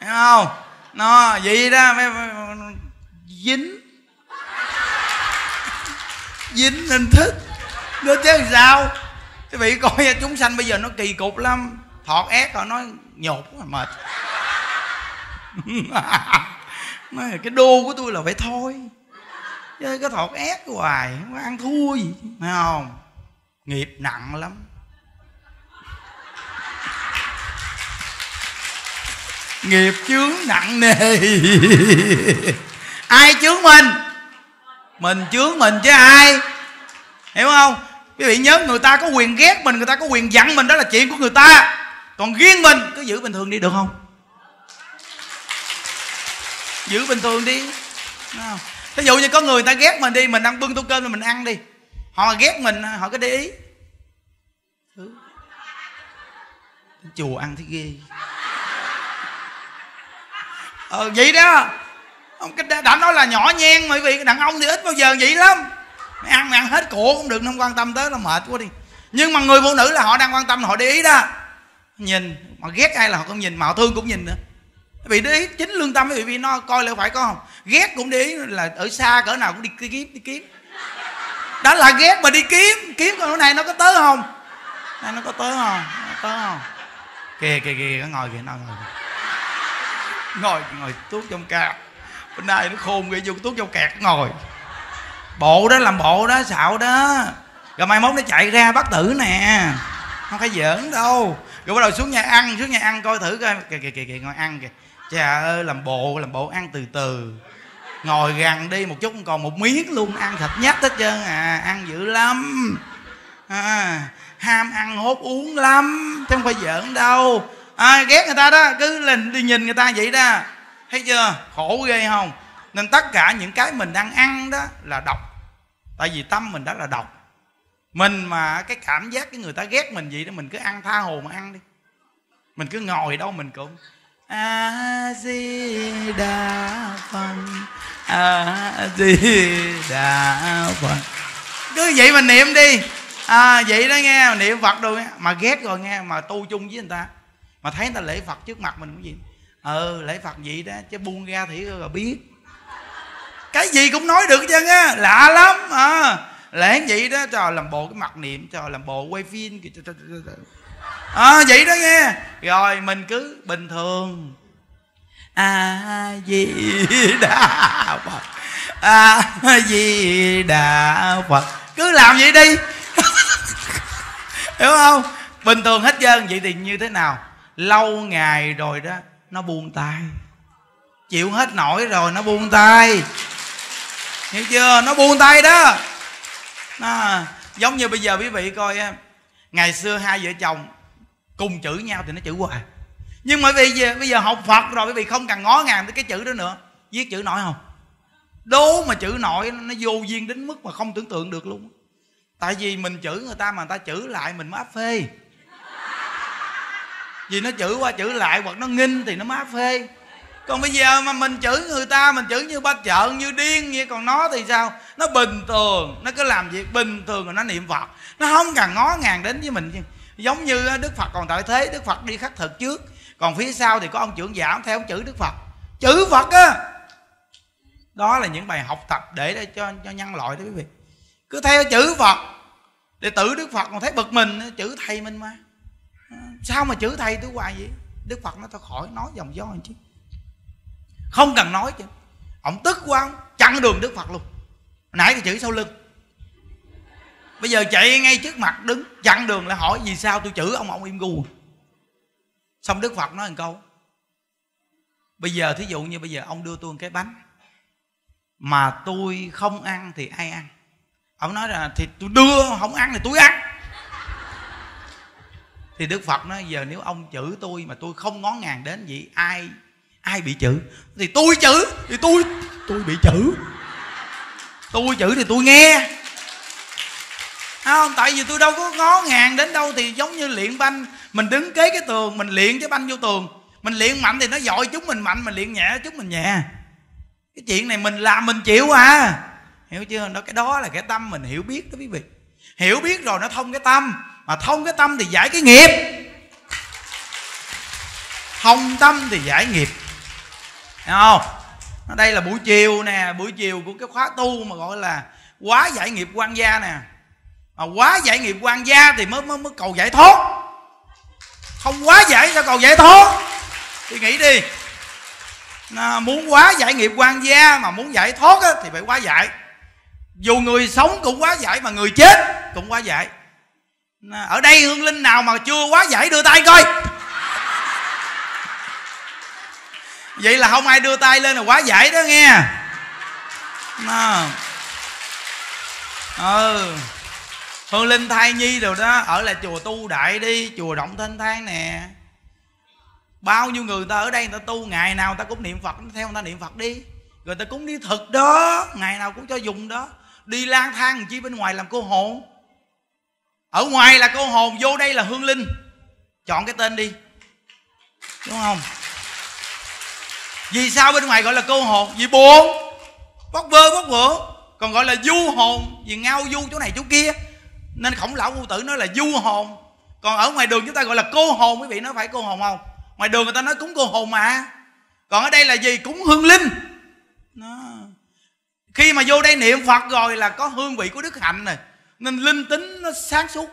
Thấy không? Nó vậy đó mấy dính hình thức nó chứ làm sao. Quý vị coi chúng sanh bây giờ nó kỳ cục lắm, thọt ép họ nói nhột quá mệt. Nói cái đô của tôi là phải thôi, chứ cái thọt ép hoài không có ăn thua gì, phải không? Nghiệp nặng lắm. Nghiệp chướng nặng nề. Ai chướng mình? Mình chướng mình chứ ai, hiểu không? Quý vị nhớ, người ta có quyền ghét mình, người ta có quyền giận mình, đó là chuyện của người ta. Còn riêng mình cứ giữ bình thường đi được không? Giữ bình thường đi. Ví dụ như có người ta ghét mình đi, mình đang bưng tô cơm rồi mình ăn đi, họ ghét mình, họ cứ để ý chùa ăn thấy ghê. Vậy đó. Cái đã nói là nhỏ nhen mà, vì đàn ông thì ít bao giờ vậy lắm. Mày ăn hết cổ cũng được, không quan tâm tới, nó mệt quá đi. Nhưng mà người phụ nữ là họ đang quan tâm, họ để ý đó. Nhìn, mà ghét ai là họ cũng nhìn, mà họ thương cũng nhìn nữa. Vì để ý chính lương tâm, vì nó coi lại phải có không. Ghét cũng để ý là ở xa cỡ nào cũng đi kiếm. Đó là ghét mà đi kiếm còn cái này nó có tới không? Này nó có tới không? Kìa, nó ngồi kìa, ngồi tuốt trong cạp. Bên đây nó khôn ghê, vô tuốt trong kẹt ngồi. Bộ đó làm bộ đó, xạo đó. Rồi mai mốt nó chạy ra bắt tử nè. Không phải giỡn đâu. Rồi bắt đầu xuống nhà ăn coi thử coi. Kìa, ngồi ăn kìa. Chà ơi, làm bộ ăn từ từ. Ngồi gần đi một chút còn một miếng luôn, ăn thịt nhách hết trơn à. Ăn dữ lắm à, ham ăn hốt uống lắm, chứ không phải giỡn đâu. Ghét người ta đó, cứ lên đi nhìn người ta vậy đó, thấy chưa? Khổ ghê không? Nên tất cả những cái mình đang ăn đó là độc, tại vì tâm mình đã là độc. Mình mà cái cảm giác cái người ta ghét mình vậy đó, mình cứ ăn tha hồ mà ăn đi. Mình cứ ngồi đâu mình cũng A Di Đà Phật, A Di Đà Phật, cứ vậy mà niệm đi. Vậy đó nghe, niệm Phật đồ nghe. Mà ghét rồi nghe, mà tu chung với người ta, mà thấy người ta lễ Phật trước mặt mình cũng gì, lễ Phật vậy đó, chứ buông ra thì rồi biết. Cái gì cũng nói được chứ á, lạ lắm. Lễ vậy đó, trời, làm bộ cái mặt niệm, trời, làm bộ quay phim kìa. Vậy đó nghe. Rồi mình cứ bình thường. A Di Đà Phật, A Di Đà Phật, cứ làm vậy đi. Hiểu không? Bình thường hết trơn. Vậy thì như thế nào? Lâu ngày rồi đó, nó buông tay, chịu hết nổi rồi nó buông tay, hiểu chưa? Nó buông tay đó. Nó giống như bây giờ quý vị coi, ngày xưa hai vợ chồng cùng chửi nhau thì nó chửi hoài, nhưng mà bây giờ học Phật rồi quý vị không cần ngó ngàng tới cái chữ đó nữa. Viết chữ nổi không? Đố mà chữ nổi nó vô duyên đến mức mà không tưởng tượng được luôn. Tại vì mình chửi người ta mà người ta chửi lại mình mới áp phê. Vì nó chửi qua chửi lại hoặc nó nghinh thì nó mới áp phê. Còn bây giờ mà mình chửi người ta, mình chửi như ba trợn, như điên vậy, còn nó thì sao? Nó bình thường, nó cứ làm việc bình thường rồi nó niệm Phật, nó không cần ngó ngàng đến với mình. Giống như Đức Phật còn tại thế, Đức Phật đi khất thực trước, còn phía sau thì có ông trưởng giả theo ông chữ Đức Phật, chữ Phật á. Đó là những bài học tập để cho nhân loại đó quý vị. Cứ theo chữ Phật, đệ tử Đức Phật còn thấy bực mình, chữ thầy mình mà sao mà chữ thầy tôi hoài vậy? Đức Phật nó thôi khỏi nói dòng gió chứ, không cần nói chứ. Ông tức quá ông chặn đường Đức Phật luôn. Nãy thì chửi sau lưng, bây giờ chạy ngay trước mặt đứng chặn đường, lại hỏi vì sao tôi chửi ông im gu. Xong Đức Phật nói một câu: bây giờ thí dụ như bây giờ ông đưa tôi một cái bánh mà tôi không ăn thì ai ăn? Ông nói là thì tôi đưa, không ăn thì tôi ăn. Thì Đức Phật nói giờ nếu ông chửi tôi mà tôi không ngó ngàng đến vậy, ai bị chửi? Thì tôi chửi thì tôi bị chửi, tôi chửi thì tôi nghe. không? Tại vì tôi đâu có ngó ngàng đến đâu. Thì giống như luyện banh, mình đứng kế cái tường, mình luyện cái banh vô tường, mình luyện mạnh thì nó dội chúng mình mạnh, mình luyện nhẹ chúng mình nhẹ. Cái chuyện này mình làm mình chịu à, hiểu chưa? Đó, cái đó là cái tâm mình hiểu biết đó quý vị. Hiểu biết rồi nó thông cái tâm, mà thông cái tâm thì giải cái nghiệp, thông tâm thì giải nghiệp, hiểu không? Đây là buổi chiều nè, buổi chiều của cái khóa tu mà gọi là quá giải nghiệp quan gia nè. Mà quá giải nghiệp quan gia thì mới cầu giải thoát. Không quá giải sao cầu giải thoát? Thì nghĩ đi, muốn quá giải nghiệp quan gia mà muốn giải thoát á, thì phải quá giải. Dù người sống cũng quá giải mà người chết cũng quá giải. Ở đây hương linh nào mà chưa quá giải đưa tay coi. Vậy là không ai đưa tay lên là quá giải đó nghe. Hương linh thai nhi rồi đó, ở lại chùa tu đại đi, chùa Động Thanh Thang nè. Bao nhiêu người ta ở đây người ta tu, ngày nào người ta cũng niệm Phật, theo người ta niệm Phật đi. Rồi ta cúng đi thực đó, ngày nào cũng cho dùng đó. Đi lang thang chi bên ngoài làm cô hồn. Ở ngoài là cô hồn, vô đây là hương linh. Chọn cái tên đi, đúng không? Vì sao bên ngoài gọi là cô hồn? Vì buồn, bóc vơ bóc vỡ. Còn gọi là du hồn, vì ngao du chỗ này chỗ kia. Nên Khổng Lão Phu Tử nói là du hồn. Còn ở ngoài đường chúng ta gọi là cô hồn. Quý vị nói phải cô hồn không? Ngoài đường người ta nói cúng cô hồn mà. Còn ở đây là gì? Cúng hương linh. Nó, khi mà vô đây niệm Phật rồi là có hương vị của đức hạnh này, nên linh tính nó sáng suốt,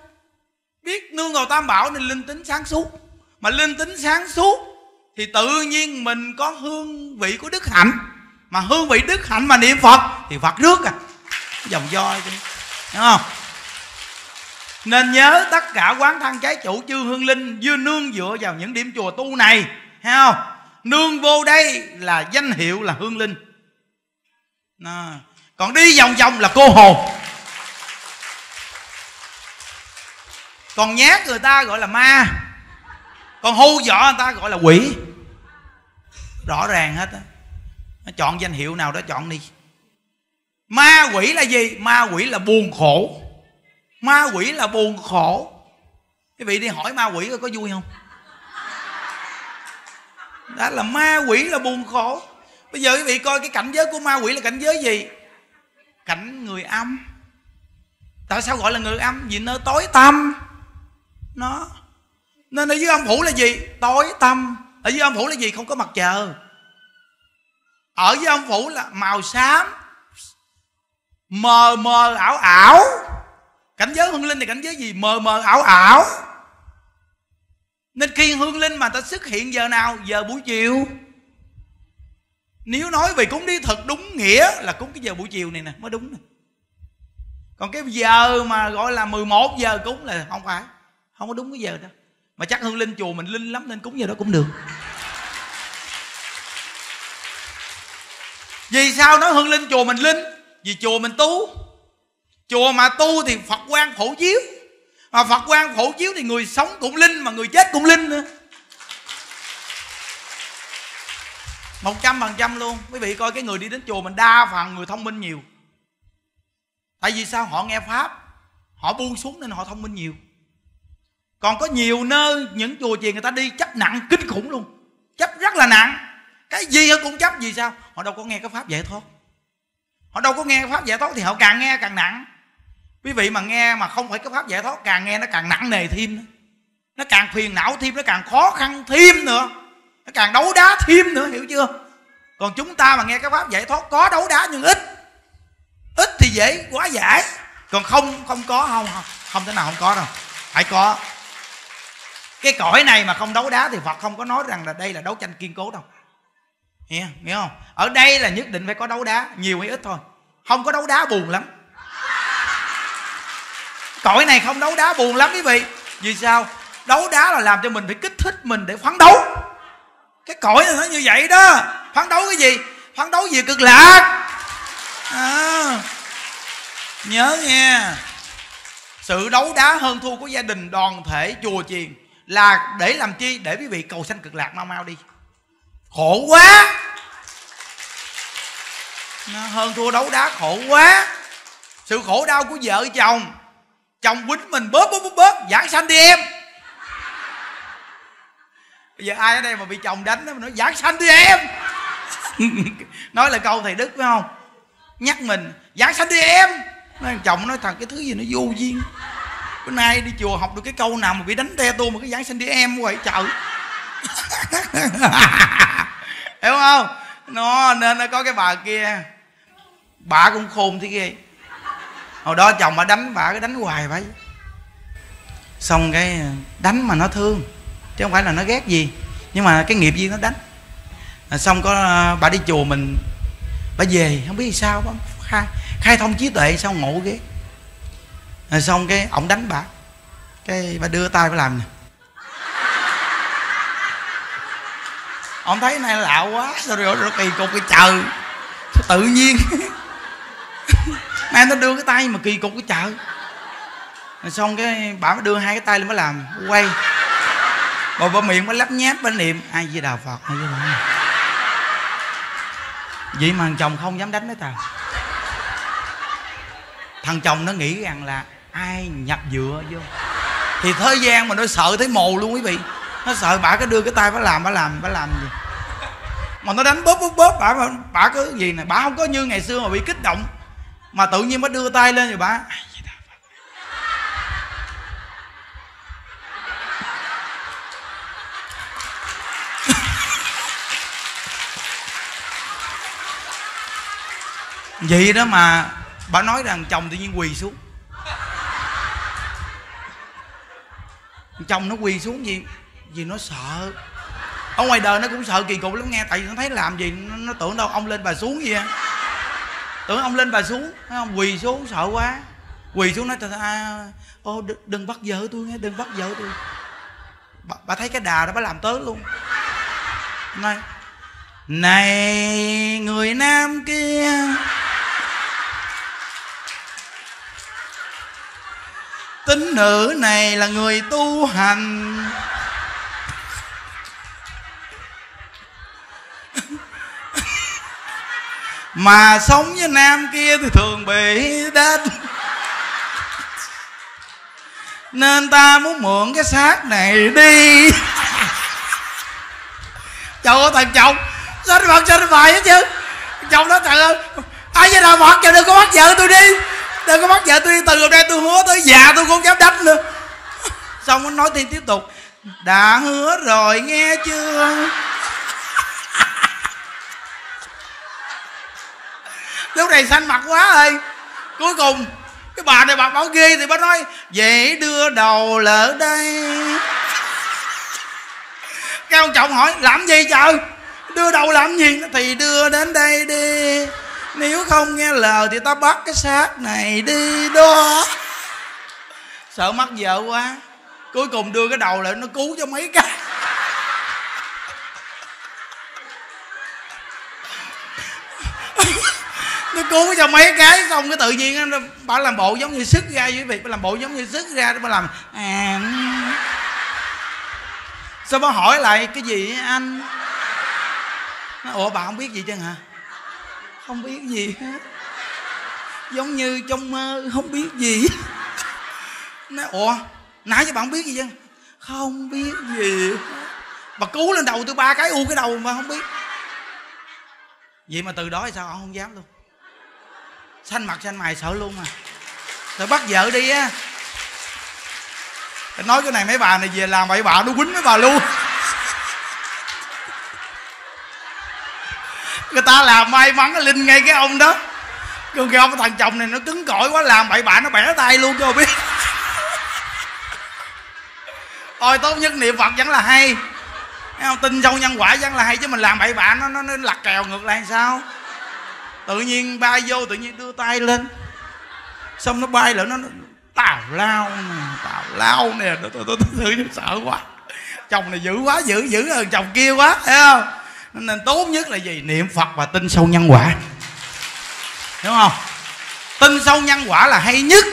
biết nương vào Tam Bảo nên linh tính sáng suốt. Mà linh tính sáng suốt thì tự nhiên mình có hương vị của đức hạnh. Mà hương vị đức hạnh mà niệm Phật thì Phật rước à, dòng voi chứ, đúng không? Nên nhớ tất cả quán thân trái chủ chư hương linh dư nương dựa vào những điểm chùa tu này, thấy không? Nương vô đây là danh hiệu là hương linh. À, còn đi vòng vòng là cô hồn. Còn nhát người ta gọi là ma, còn hô võ người ta gọi là quỷ. Rõ ràng hết á. Nó chọn danh hiệu nào đó chọn đi. Ma quỷ là gì? Ma quỷ là buồn khổ. Ma quỷ là buồn khổ. Quý vị đi hỏi ma quỷ có vui không? Đó là ma quỷ là buồn khổ. Bây giờ quý vị coi cái cảnh giới của ma quỷ là cảnh giới gì? Cảnh người âm. Tại sao gọi là người âm? Vì nơi tối tâm. Nó, nên ở dưới âm phủ là gì? Tối tâm. Ở dưới âm phủ là gì? Không có mặt trời. Ở dưới âm phủ là màu xám, mờ mờ ảo ảo. Cảnh giới hương linh thì cảnh giới gì? Mờ mờ ảo ảo. Nên khi hương linh mà ta xuất hiện giờ nào? Giờ buổi chiều. Nếu nói về cúng đi thực đúng nghĩa là cúng cái giờ buổi chiều này nè mới đúng nè. Còn cái giờ mà gọi là 11 giờ cúng là không phải, không có đúng cái giờ đó. Mà chắc hương linh chùa mình linh lắm nên cúng giờ đó cũng được. Vì sao nói hương linh chùa mình linh? Vì chùa mình tu. Chùa mà tu thì Phật quan phổ chiếu. Mà Phật quan phổ chiếu thì người sống cũng linh mà người chết cũng linh nữa, 100% luôn. Quý vị coi cái người đi đến chùa mình đa phần người thông minh nhiều. Tại vì sao? Họ nghe Pháp, họ buông xuống nên họ thông minh nhiều. Còn có nhiều nơi những chùa chiền người ta đi chấp nặng kinh khủng luôn, chấp rất là nặng, cái gì họ cũng chấp. Vì sao? Họ đâu có nghe cái Pháp giải thoát. Họ đâu có nghe cái Pháp giải thoát thì họ càng nghe càng nặng. Quý vị mà nghe mà không phải cái Pháp giải thoát, càng nghe nó càng nặng nề thêm nữa. Nó càng phiền não thêm, nó càng khó khăn thêm nữa, nó càng đấu đá thêm nữa, hiểu chưa? Còn chúng ta mà nghe cái Pháp giải thoát có đấu đá nhưng ít. Ít thì dễ quá giải. Còn không có, không thể nào không có đâu. Phải có. Cái cõi này mà không đấu đá thì Phật không có nói rằng là đây là đấu tranh kiên cố đâu. Hiểu không? Ở đây là nhất định phải có đấu đá, nhiều hay ít thôi. Không có đấu đá buồn lắm. Cõi này không đấu đá buồn lắm quý vị. Vì sao? Đấu đá là làm cho mình phải kích thích mình để phấn đấu. Cái cõi này nó như vậy đó. Phấn đấu cái gì? Phấn đấu về cực lạc à. Nhớ nghe, sự đấu đá hơn thua của gia đình, đoàn thể, chùa chiền là để làm chi? Để quý vị cầu sanh cực lạc mau mau đi. Khổ quá, hơn thua đấu đá khổ quá. Sự khổ đau của vợ chồng, Chồng quýnh mình bớt giảng sanh đi em. Bây giờ ai ở đây mà bị chồng đánh nó nói giảng sanh đi em. Nói là câu thầy Đức phải không? Nhắc mình giảng sanh đi em. Nói chồng nói thằng cái thứ gì nó vô duyên. Bữa nay đi chùa học được cái câu nào mà bị đánh te tu mà cái giảng sanh đi em vậy trời. Hiểu không? Nó nên nó có cái bà kia, bà cũng khôn thế ghê. Hồi đó chồng bà đánh bà, cái đánh hoài vậy. Xong cái đánh mà nó thương, chứ không phải là nó ghét gì, nhưng mà cái nghiệp gì nó đánh. Xong có bà đi chùa mình, bà về không biết sao bà khai thông trí tuệ sao ngộ ghê. Xong cái ổng đánh bà, cái bà đưa tay bà làm nè. Ông thấy này lạ quá, sao rồi kỳ cục cái trời, sao tự nhiên. Nay nó đưa cái tay mà kỳ cục cái trời. Rồi xong cái bà mới đưa hai cái tay lên mới làm quay. Rồi bà miệng mới lắp nháp bên niệm ai Di Đà Phật, ai Di Đà Phật. Vậy mà thằng chồng không dám đánh nó trời. Thằng chồng nó nghĩ rằng là ai nhập dựa vô thì thế gian mà nó sợ thấy mồ luôn quý vị. Nó sợ bà cứ đưa cái tay bà làm gì mà nó đánh bóp bà cứ gì nè. Bà không có như ngày xưa mà bị kích động mà tự nhiên bà đưa tay lên rồi bà vậy đó mà bà nói rằng chồng tự nhiên quỳ xuống. Chồng nó quỳ xuống gì vì nó sợ. Ở ngoài đời nó cũng sợ kỳ cục lắm nghe, tại vì nó thấy làm gì nó tưởng đâu ông lên bà xuống gì á, tưởng ông lên bà xuống thấy không, quỳ xuống sợ quá, quỳ xuống nói ô đừng bắt vợ tôi nghe, đừng bắt vợ tôi. Bà thấy cái đà đó bà làm tới luôn. Này người nam kia, tín nữ này là người tu hành. Mà sống với nam kia thì thường bị đánh, nên ta muốn mượn cái xác này đi. Trời ơi thằng chồng sao nó vậy chứ. Chồng nói trời ơi ai với nào mọt, chồng đừng có bắt vợ tôi đi, đừng có bắt vợ tôi đi, từ hôm nay tôi hứa tới già tôi không dám đánh nữa. Xong nó nói tiếp tục, đã hứa rồi nghe chưa. Lúc này xanh mặt quá ơi. Cuối cùng cái bà này bà bảo ghê thì bà nói vậy đưa đầu lỡ đây. Cái ông chồng hỏi làm gì trời, đưa đầu làm gì. Thì đưa đến đây đi, nếu không nghe lời thì ta bắt cái xác này đi đó. Sợ mắc vợ quá, cuối cùng đưa cái đầu lại nó cứu cho mấy cái. Nó cứu cho mấy cái xong cái tự nhiên bà làm bộ giống như sức ra với việc, bà làm bộ giống như sức ra, bà làm sao bà hỏi lại cái gì anh. Nó, ủa bà không biết gì chứ hả? Không biết gì hết, giống như trong mơ không biết gì. Nó ủa nãy giờ bà không biết gì chứ? Không biết gì hết. Bà cứu lên đầu tôi ba cái u cái đầu mà không biết. Vậy mà từ đó thì sao ông không dám luôn, xanh mặt xanh mày sợ luôn mà. Rồi bắt vợ đi á. Nói cái này mấy bà này về làm bậy bạ nó quýnh mấy bà luôn. Người ta làm may mắn nó linh ngay cái ông đó. Còn cái ông thằng chồng này nó cứng cỏi quá, làm bậy bạ nó bẻ tay luôn cho biết. Thôi tốt nhất niệm Phật vẫn là hay, tin sâu nhân quả vẫn là hay, chứ mình làm bậy bạ nó lật kèo ngược lại sao. Tự nhiên bay vô, tự nhiên đưa tay lên, xong nó bay lại nó tào lao nè. Tôi thử sợ quá. Chồng này dữ quá, dữ hơn chồng kia quá, thấy không? Nên tốt nhất là gì? Niệm Phật và tin sâu nhân quả, đúng không? Tin sâu nhân quả là hay nhất.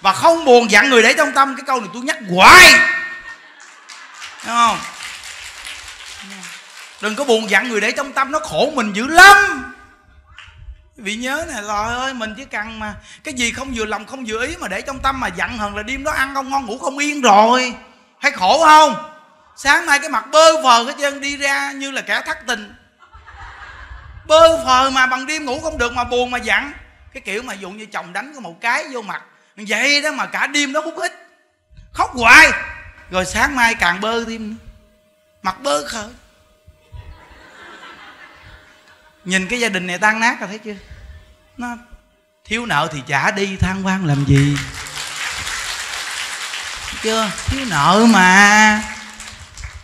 Và không buồn dặn người để trong tâm. Cái câu này tôi nhắc hoài, đúng không? Đừng có buồn dặn người để trong tâm, nó khổ mình dữ lắm. vị nhớ nè, trời ơi, mình chỉ cần mà cái gì không vừa lòng không vừa ý mà để trong tâm mà giận hờn là đêm đó ăn không ngon ngủ không yên rồi. Thấy khổ không? Sáng nay cái mặt bơ phờ hết trơn, đi ra như là kẻ thất tình. Bơ phờ mà bằng đêm ngủ không được mà buồn mà giận. Cái kiểu mà dụ như chồng đánh có một cái vô mặt vậy đó mà cả đêm đó hút hít khóc hoài, rồi sáng mai càng bơ thêm nữa, mặt bơ khờ. Nhìn cái gia đình này tan nát rồi, thấy chưa? Nó thiếu nợ thì trả đi, than vang làm gì, thấy chưa? Thiếu nợ mà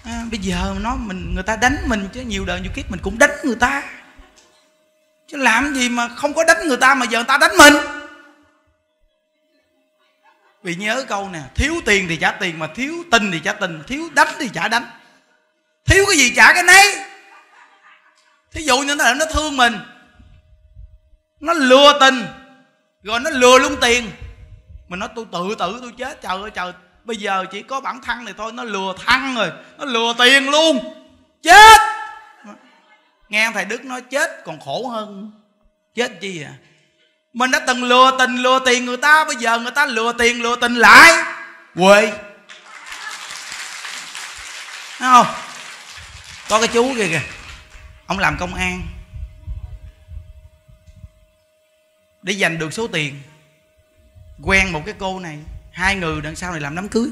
bây giờ nó người ta đánh mình chứ nhiều đời nhiều kiếp mình cũng đánh người ta chứ làm gì mà không có đánh người ta mà giờ người ta đánh mình. Vì nhớ câu nè, thiếu tiền thì trả tiền, mà thiếu tình thì trả tình, thiếu đánh thì trả đánh, thiếu cái gì trả cái nấy. Thí dụ như nó thương mình, nó lừa tình, rồi nó lừa luôn tiền. Mình nói tôi tự tử tôi chết, trời ơi trời, bây giờ chỉ có bản thân này thôi, nó lừa thân rồi, nó lừa tiền luôn, chết. Nghe thầy Đức nói chết còn khổ hơn. Chết chi à? Mình đã từng lừa tình lừa tiền người ta, bây giờ người ta lừa tiền lừa tình lại, quê. Thấy không? Có cái chú kia kìa, ông làm công an để giành được số tiền, quen một cái cô này, hai người đằng sau này làm đám cưới.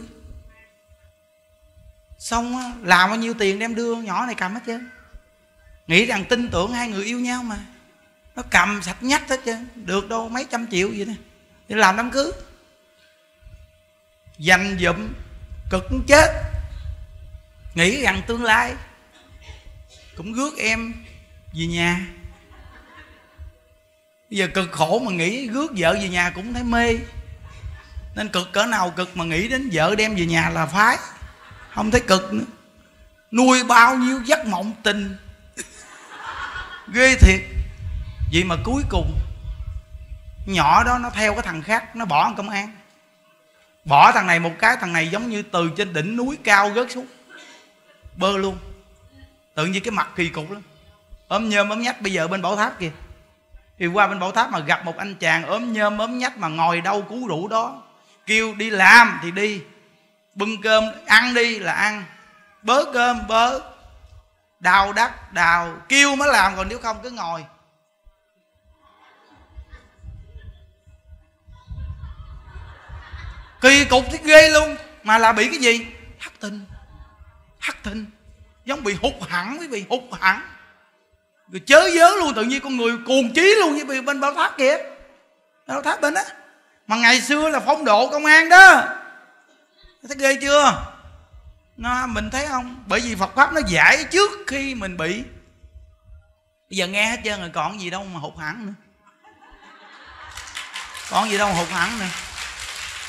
Xong làm bao nhiêu tiền đem đưa nhỏ này cầm hết trơn, nghĩ rằng tin tưởng hai người yêu nhau mà. Nó cầm sạch nhách hết trơn, được đâu mấy trăm triệu vậy nè, để làm đám cưới. Dành dụm cực cũng chết, nghĩ rằng tương lai cũng rước em về nhà. Bây giờ cực khổ mà nghĩ rước vợ về nhà cũng thấy mê. Nên cực cỡ nào cực mà nghĩ đến vợ đem về nhà là phái, không thấy cực nữa. Nuôi bao nhiêu giấc mộng tình, ghê thiệt. Vậy mà cuối cùng nhỏ đó nó theo cái thằng khác, nó bỏ công an, bỏ thằng này một cái, thằng này giống như từ trên đỉnh núi cao rớt xuống, bơ luôn. Tự nhiên cái mặt kỳ cục lắm, ốm nhơm ốm nhách. Bây giờ bên Bảo Tháp kìa, thì qua bên Bảo Tháp mà gặp một anh chàng ốm nhơm ốm nhách mà ngồi đâu cú rủ đó, kêu đi làm thì đi, bưng cơm ăn đi là ăn, bớ cơm bớ, đào đất đào, kêu mới làm, còn nếu không cứ ngồi. Kỳ cục thì ghê luôn. Mà là bị cái gì? Thất tình. Thất tình giống bị hụt hẳn, quý vị, hụt hẳn rồi chớ dớ luôn. Tự nhiên con người cuồng chí luôn như bên Bảo Tháp kìa, Bảo Tháp bên đó mà ngày xưa là phong độ công an đó, thấy ghê chưa? Nó, mình thấy không? Bởi vì Phật Pháp nó giải trước khi mình bị. Bây giờ nghe hết trơn rồi, còn gì đâu mà hụt hẳn nữa, còn gì đâu mà hụt hẳn nữa.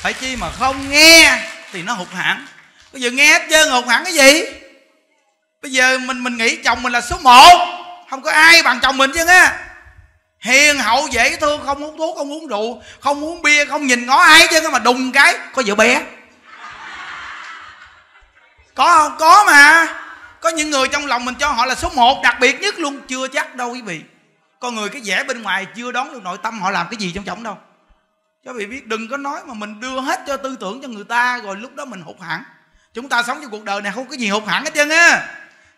Phải chi mà không nghe thì nó hụt hẳn. Bây giờ nghe hết trơn hụt hẳn cái gì? Bây giờ mình nghĩ chồng mình là số 1, không có ai bằng chồng mình chứ á. Hiền hậu dễ thương, không uống thuốc, không uống rượu, không uống bia, không nhìn ngó ai chứ. Mà đùng cái có vợ bé. Có không? Có mà. Có những người trong lòng mình cho họ là số 1 đặc biệt nhất luôn. Chưa chắc đâu quý vị. Con người cái vẻ bên ngoài chưa đón được nội tâm họ làm cái gì trong chồng đâu. Cho vị biết đừng có nói mà mình đưa hết cho tư tưởng cho người ta, rồi lúc đó mình hụt hẳn. Chúng ta sống trong cuộc đời này không có gì hụt hẳn hết trơn á.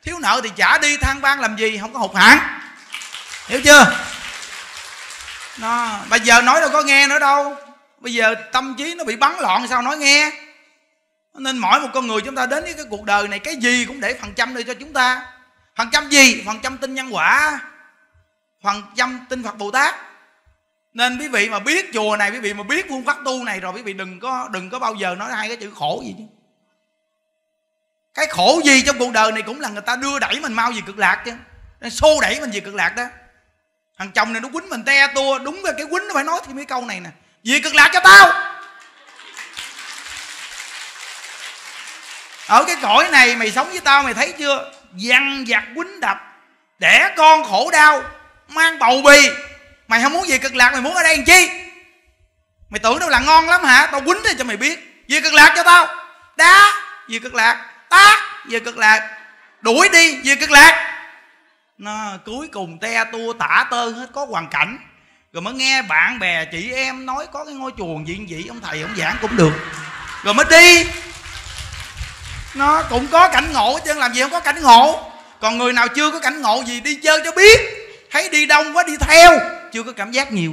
Thiếu nợ thì trả đi, than vang làm gì, không có hụt hẳn. Hiểu chưa? Nó, bây giờ nói đâu có nghe nữa đâu. Bây giờ tâm trí nó bị bắn loạn sao nói nghe. Nên mỗi một con người chúng ta đến với cái cuộc đời này, cái gì cũng để phần trăm đi cho chúng ta. Phần trăm gì? Phần trăm tin nhân quả, phần trăm tin Phật Bồ Tát. Nên quý vị mà biết chùa này, quý vị mà biết phương pháp tu này rồi, quý vị đừng có bao giờ nói hai cái chữ khổ gì chứ. Cái khổ gì trong cuộc đời này cũng là người ta đưa đẩy mình mau về cực lạc chứ, nên xô đẩy mình về cực lạc đó. Thằng chồng này nó quýnh mình te tua, đúng là cái quýnh nó phải nói thêm mấy câu này nè: về cực lạc cho tao. Ở cái cõi này mày sống với tao, mày thấy chưa? Dằn vặt quýnh đập, đẻ con khổ đau, mang bầu bì. Mày không muốn về cực lạc, mày muốn ở đây làm chi? Mày tưởng đâu là ngon lắm hả? Tao quýnh cho mày biết. Về cực lạc cho tao. Đá, về cực lạc. Tá, về cực lạc. Đuổi đi, về cực lạc. Nó cuối cùng te tua tả tơ hết. Có hoàn cảnh rồi mới nghe bạn bè chị em nói có cái ngôi chùa diện dị, ông thầy ông giảng cũng được, rồi mới đi. Nó cũng có cảnh ngộ chứ làm gì không có cảnh ngộ. Còn người nào chưa có cảnh ngộ gì đi chơi cho biết, thấy đi đông quá đi theo, chưa có cảm giác nhiều.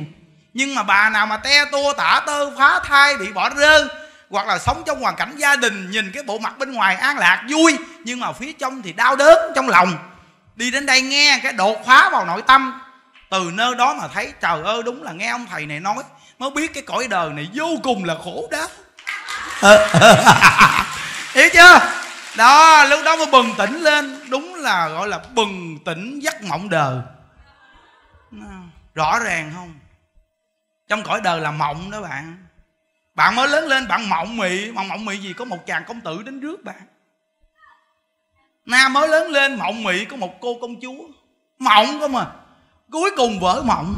Nhưng mà bà nào mà te tua tả tơ phá thai, bị bỏ rơi, hoặc là sống trong hoàn cảnh gia đình nhìn cái bộ mặt bên ngoài an lạc vui nhưng mà phía trong thì đau đớn trong lòng, đi đến đây nghe cái đột phá vào nội tâm, từ nơi đó mà thấy trời ơi đúng là nghe ông thầy này nói mới biết cái cõi đời này vô cùng là khổ đó. Hiểu chưa? Đó, lúc đó mới bừng tỉnh lên, đúng là gọi là bừng tỉnh giấc mộng đời. Rõ ràng không? Trong cõi đời là mộng đó bạn. Bạn mới lớn lên bạn mộng mị gì có một chàng công tử đến rước bạn. Na mới lớn lên mộng mị có một cô công chúa, mộng cơ mà cuối cùng vỡ mộng.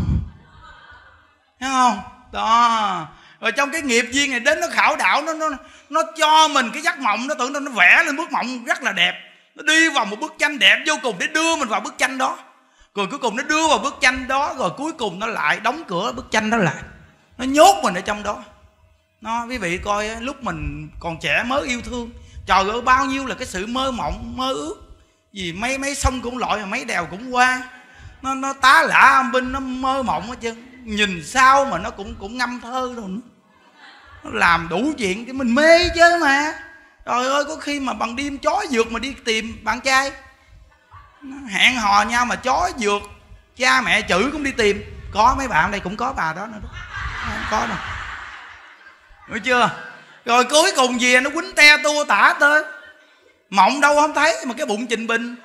Thấy không? Đó. Rồi trong cái nghiệp duyên này đến nó khảo đảo, nó cho mình cái giấc mộng, nó tưởng nó vẽ lên bức mộng rất là đẹp, nó đi vào một bức tranh đẹp vô cùng để đưa mình vào bức tranh đó. Rồi cuối cùng nó đưa vào bức tranh đó, rồi cuối cùng nó lại đóng cửa bức tranh đó lại, nó nhốt mình ở trong đó. Nó, quý vị coi lúc mình còn trẻ mới yêu thương, trời ơi bao nhiêu là cái sự mơ mộng mơ ước, vì mấy sông cũng lội mà mấy đèo cũng qua, nó tá lả âm binh, nó mơ mộng hết trơn, nhìn sao mà nó cũng ngâm thơ rồi, nó làm đủ chuyện cái mình mê chứ mà. Trời ơi có khi mà bằng đêm chó dược mà đi tìm bạn trai, hẹn hò nhau mà chó dược, cha mẹ chữ cũng đi tìm. Có mấy bạn đây cũng có bà đó nữa đó. Không có đâu. Hiểu chưa? Rồi cuối cùng về nó quýnh te tua tả tơi, mộng đâu không thấy mà cái bụng Trình Bình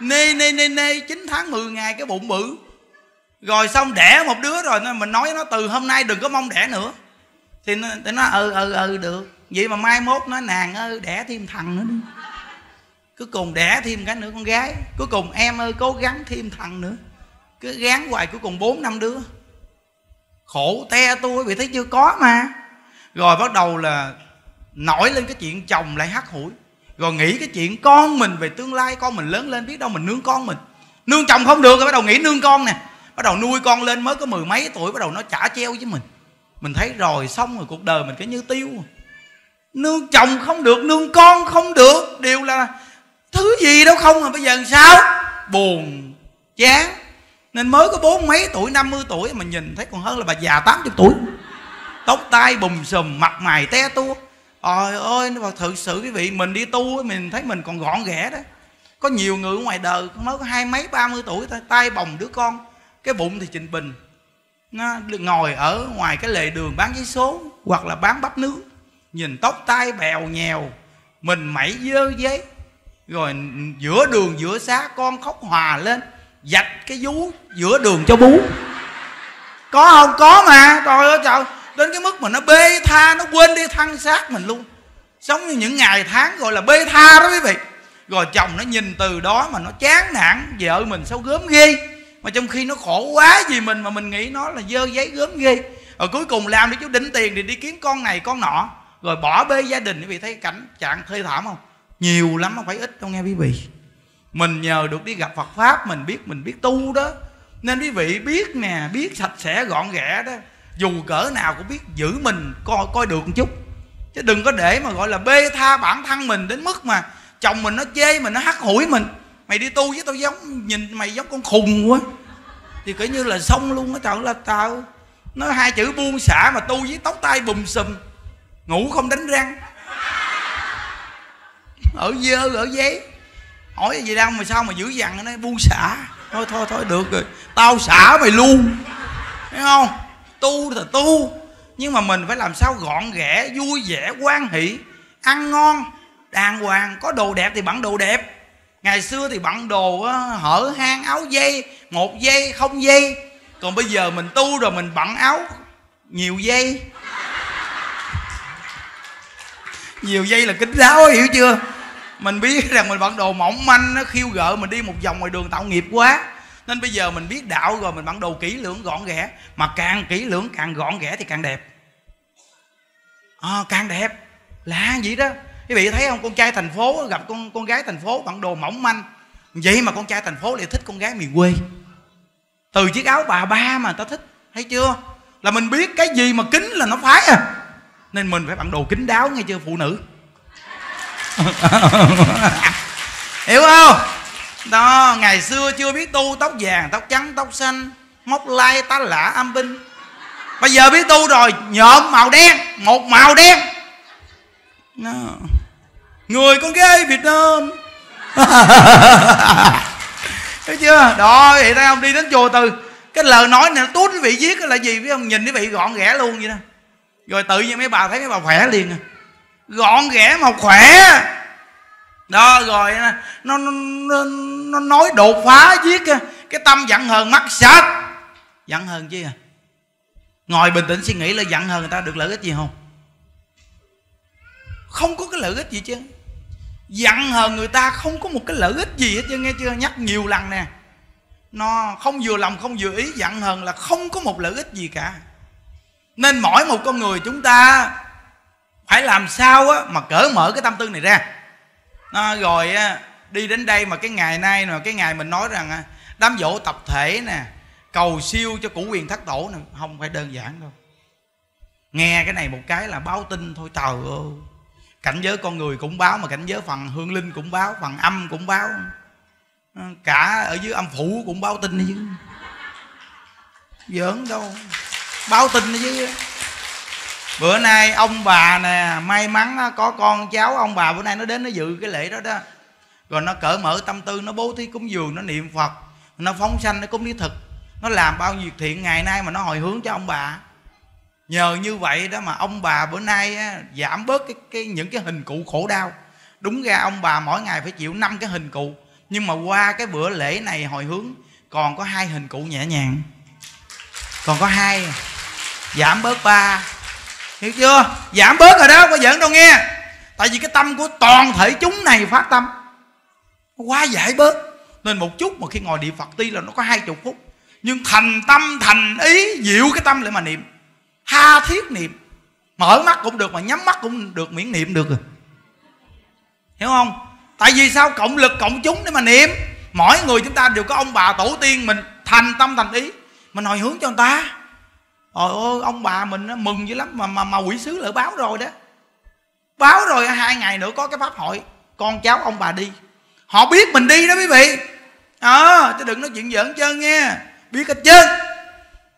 nê 9 tháng 10 ngày cái bụng bự. Rồi xong đẻ một đứa rồi mình nói nó từ hôm nay đừng có mong đẻ nữa. Thì nó được. Vậy mà mai mốt nó nàng ơi đẻ thêm thằng nữa đi. Cuối cùng đẻ thêm cái nữa con gái. Cuối cùng em ơi cố gắng thêm thằng nữa. Cứ gán hoài cuối cùng 4-5 đứa. Khổ te tôi bị thấy chưa có mà. Rồi bắt đầu là nổi lên cái chuyện chồng lại hắt hủi. Rồi nghĩ cái chuyện con mình về tương lai, con mình lớn lên biết đâu mình nương con mình. Nương chồng không được rồi bắt đầu nghĩ nương con nè. Bắt đầu nuôi con lên mới có 10 mấy tuổi bắt đầu nó chả treo với mình. Mình thấy rồi xong rồi cuộc đời mình cứ như tiêu. Nương chồng không được, nương con không được, đều là thứ gì đâu không, mà bây giờ làm sao? Buồn, chán. Nên mới có 40 mấy tuổi, 50 tuổi mà nhìn thấy còn hơn là bà già 80 tuổi. Tóc tai bùm xùm, mặt mày te tua. Trời ơi, thực sự quý vị, mình đi tu mình thấy mình còn gọn ghẽ đó. Có nhiều người ngoài đời mới có 20 mấy 30 tuổi thôi, tai bồng đứa con, cái bụng thì Trình Bình. Nó ngồi ở ngoài cái lề đường bán giấy số hoặc là bán bắp nướng, nhìn tóc tai bèo nhèo, mình mẩy dơ giấy. Rồi giữa đường giữa xá con khóc hòa lên, dạch cái vú giữa đường cho bú. Có không? Có mà. Trời ơi trời, đến cái mức mà nó bê tha, nó quên đi thân xác mình luôn, sống như những ngày tháng gọi là bê tha đó quý vị. Rồi chồng nó nhìn từ đó mà nó chán nản, vợ mình sao gớm ghê, mà trong khi nó khổ quá vì mình mà mình nghĩ nó là dơ giấy gớm ghê. Rồi cuối cùng làm để chú đỉnh tiền thì đi kiếm con này con nọ, rồi bỏ bê gia đình. Quý vị thấy cảnh trạng thê thảm không? Nhiều lắm, không phải ít đâu nghe quý vị. Mình nhờ được đi gặp Phật Pháp, mình biết tu đó, nên quý vị biết nè, biết sạch sẽ gọn ghẽ đó, dù cỡ nào cũng biết giữ mình coi được một chút. Chứ đừng có để mà gọi là bê tha bản thân mình đến mức mà chồng mình nó chê mình, nó hắt hủi mình. Mày đi tu với tao giống, nhìn mày giống con khùng quá, thì kể như là xong luôn á. Trời là tao nói hai chữ buông xả mà tu với tóc tai bùm xùm, ngủ không đánh răng, ở dơ ở giấy. Hỏi gì đâu mà sao mà dữ dằn, nó nói buông xả. Thôi được rồi, tao xả mày luôn. Thấy không? Tu thì tu, nhưng mà mình phải làm sao gọn ghẽ, vui vẻ, quan hỷ, ăn ngon, đàng hoàng. Có đồ đẹp thì bận đồ đẹp. Ngày xưa thì bận đồ hở hang áo dây, 1 dây, 0 dây. Còn bây giờ mình tu rồi mình bận áo nhiều dây. Nhiều dây là kính đáo, hiểu chưa? Mình biết rằng mình bận đồ mỏng manh, nó khiêu gợi mình đi một vòng ngoài đường tạo nghiệp quá. Nên bây giờ mình biết đạo rồi, mình bận đồ kỹ lưỡng gọn ghẽ. Mà càng kỹ lưỡng càng gọn ghẽ thì càng đẹp. Càng đẹp là vậy đó. Quý vị thấy không, con trai thành phố gặp con gái thành phố bận đồ mỏng manh. Vậy mà con trai thành phố lại thích con gái miền quê. Từ chiếc áo bà ba mà ta thích, Thấy chưa? Là mình biết cái gì mà kính là nó phái à. Nên mình phải bằng đồ kín đáo, nghe chưa phụ nữ? Hiểu không? Đó, ngày xưa chưa biết tu, tóc vàng, tóc trắng, tóc xanh, móc lai, tá lả, âm binh. Bây giờ biết tu rồi, nhộm màu đen, một màu đen. No. Người con gái Việt Nam. Thấy chưa? Đó, vậy thấy không? Đi đến chùa từ cái lời nói này nó tút quý vị viết là gì, biết không? Nhìn quý vị gọn ghẽ luôn vậy đó. Rồi tự nhiên mấy bà thấy mấy bà khỏe liền à. Gọn ghẽ mà khỏe. Đó rồi nó nói đột phá viết cái tâm giận hờn mắc sạch. Giận hờn chi à? Ngồi bình tĩnh suy nghĩ là giận hờn người ta được lợi ích gì không? Không có cái lợi ích gì chứ. Giận hờn người ta không có một cái lợi ích gì hết chứ, nghe chưa? Nhắc nhiều lần nè. Nó không vừa lòng không vừa ý, giận hờn là không có một lợi ích gì cả. Nên mỗi một con người chúng ta phải làm sao á mà cởi mở cái tâm tư này ra. Rồi á, đi đến đây mà cái ngày nay nè, cái ngày mình nói rằng đám dỗ tập thể nè, cầu siêu cho củ quyền thất tổ nè, không phải đơn giản đâu. Nghe cái này một cái là báo tin thôi, trời ơi. Cảnh giới con người cũng báo, mà cảnh giới phần hương linh cũng báo, phần âm cũng báo, cả ở dưới âm phủ cũng báo tin đi chứ. Giỡn đâu, báo tin đi chứ. Bữa nay ông bà nè, may mắn có con cháu ông bà bữa nay nó đến nó dự cái lễ đó đó. Rồi nó cởi mở tâm tư, nó bố thí cúng dường, nó niệm Phật, nó phóng sanh, nó cúng lý thực, nó làm bao nhiêu thiện ngày nay mà nó hồi hướng cho ông bà. Nhờ như vậy đó mà ông bà bữa nay á, giảm bớt những cái hình cụ khổ đau. Đúng ra ông bà mỗi ngày phải chịu 5 cái hình cụ, nhưng mà qua cái bữa lễ này hồi hướng còn có 2 hình cụ nhẹ nhàng, còn có 2, giảm bớt 3. Hiểu chưa? Giảm bớt rồi đó, có giỡn đâu nghe. Tại vì cái tâm của toàn thể chúng này phát tâm quá giải bớt. Nên một chút mà khi ngồi niệm Phật ti là nó có 20 phút, nhưng thành tâm thành ý dịu cái tâm lại mà niệm, tha thiết niệm. Mở mắt cũng được mà nhắm mắt cũng được, miễn niệm được rồi. Hiểu không? Tại vì sao? Cộng lực cộng chúng để mà niệm. Mỗi người chúng ta đều có ông bà tổ tiên mình, thành tâm thành ý mình hồi hướng cho người ta. Trời ơi, ông bà mình nó mừng dữ lắm. Mà quỷ sứ lại báo rồi đó. Báo rồi 2 ngày nữa có cái pháp hội. Con cháu ông bà đi, họ biết mình đi đó quý vị. Chứ đừng nói chuyện giỡn hết trơn nghe. Biết hết trơn.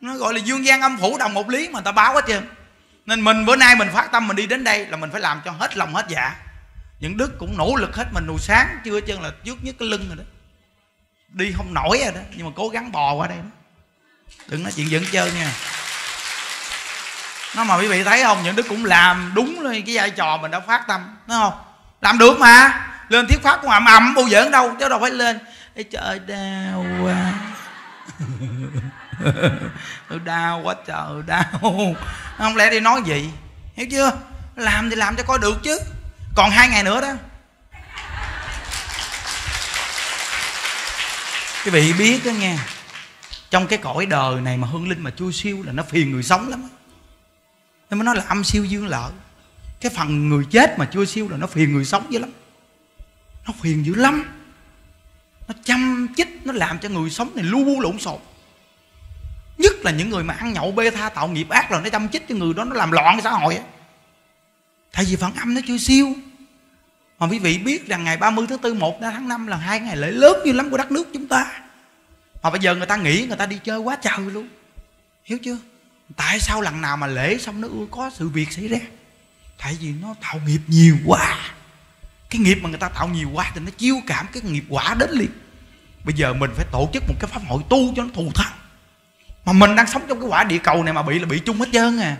Nó gọi là dương gian âm phủ đồng một lý mà ta báo hết trơn. Nên mình bữa nay mình phát tâm mình đi đến đây là mình phải làm cho hết lòng hết dạ. Những đức cũng nỗ lực hết mình, nụ sáng chưa chân là trước nhất cái lưng rồi đó. Đi không nổi rồi đó, nhưng mà cố gắng bò qua đây đó. Đừng nói chuyện giận chơi nha. Nó mà quý vị thấy không, những đức cũng làm đúng cái vai trò mình đã phát tâm, đúng không? Làm được mà. Lên thuyết pháp cũng ầm bù giỡn đâu, chứ đâu phải lên ê trời đau quá. Đau quá trời đau. Không lẽ đi nói gì. Hiểu chưa? Làm thì làm cho coi được chứ. Còn 2 ngày nữa đó. Quý vị biết đó nghe, trong cái cõi đời này mà hương linh mà chưa siêu là nó phiền người sống lắm. Nên mới nói là âm siêu dương lợi. Cái phần người chết mà chưa siêu là nó phiền người sống dữ lắm. Nó phiền dữ lắm. Nó chăm chích, nó làm cho người sống này lu bu lộn xộn. Nhất là những người mà ăn nhậu bê tha tạo nghiệp ác là nó chăm chích cho người đó, nó làm loạn xã hội á. Tại vì phần âm nó chưa siêu. Mà quý vị biết rằng ngày 30 tháng 4, 1 tháng 5 là 2 ngày lễ lớn như lắm của đất nước chúng ta. Mà bây giờ người ta nghĩ người ta đi chơi quá trời luôn. Hiểu chưa? Tại sao lần nào mà lễ xong nó có sự việc xảy ra? Tại vì nó tạo nghiệp nhiều quá. Cái nghiệp mà người ta tạo nhiều quá thì nó chiêu cảm cái nghiệp quả đến liền. Bây giờ mình phải tổ chức một cái pháp hội tu cho nó thù thắng. Mà mình đang sống trong cái quả địa cầu này mà bị là bị chung hết trơn à.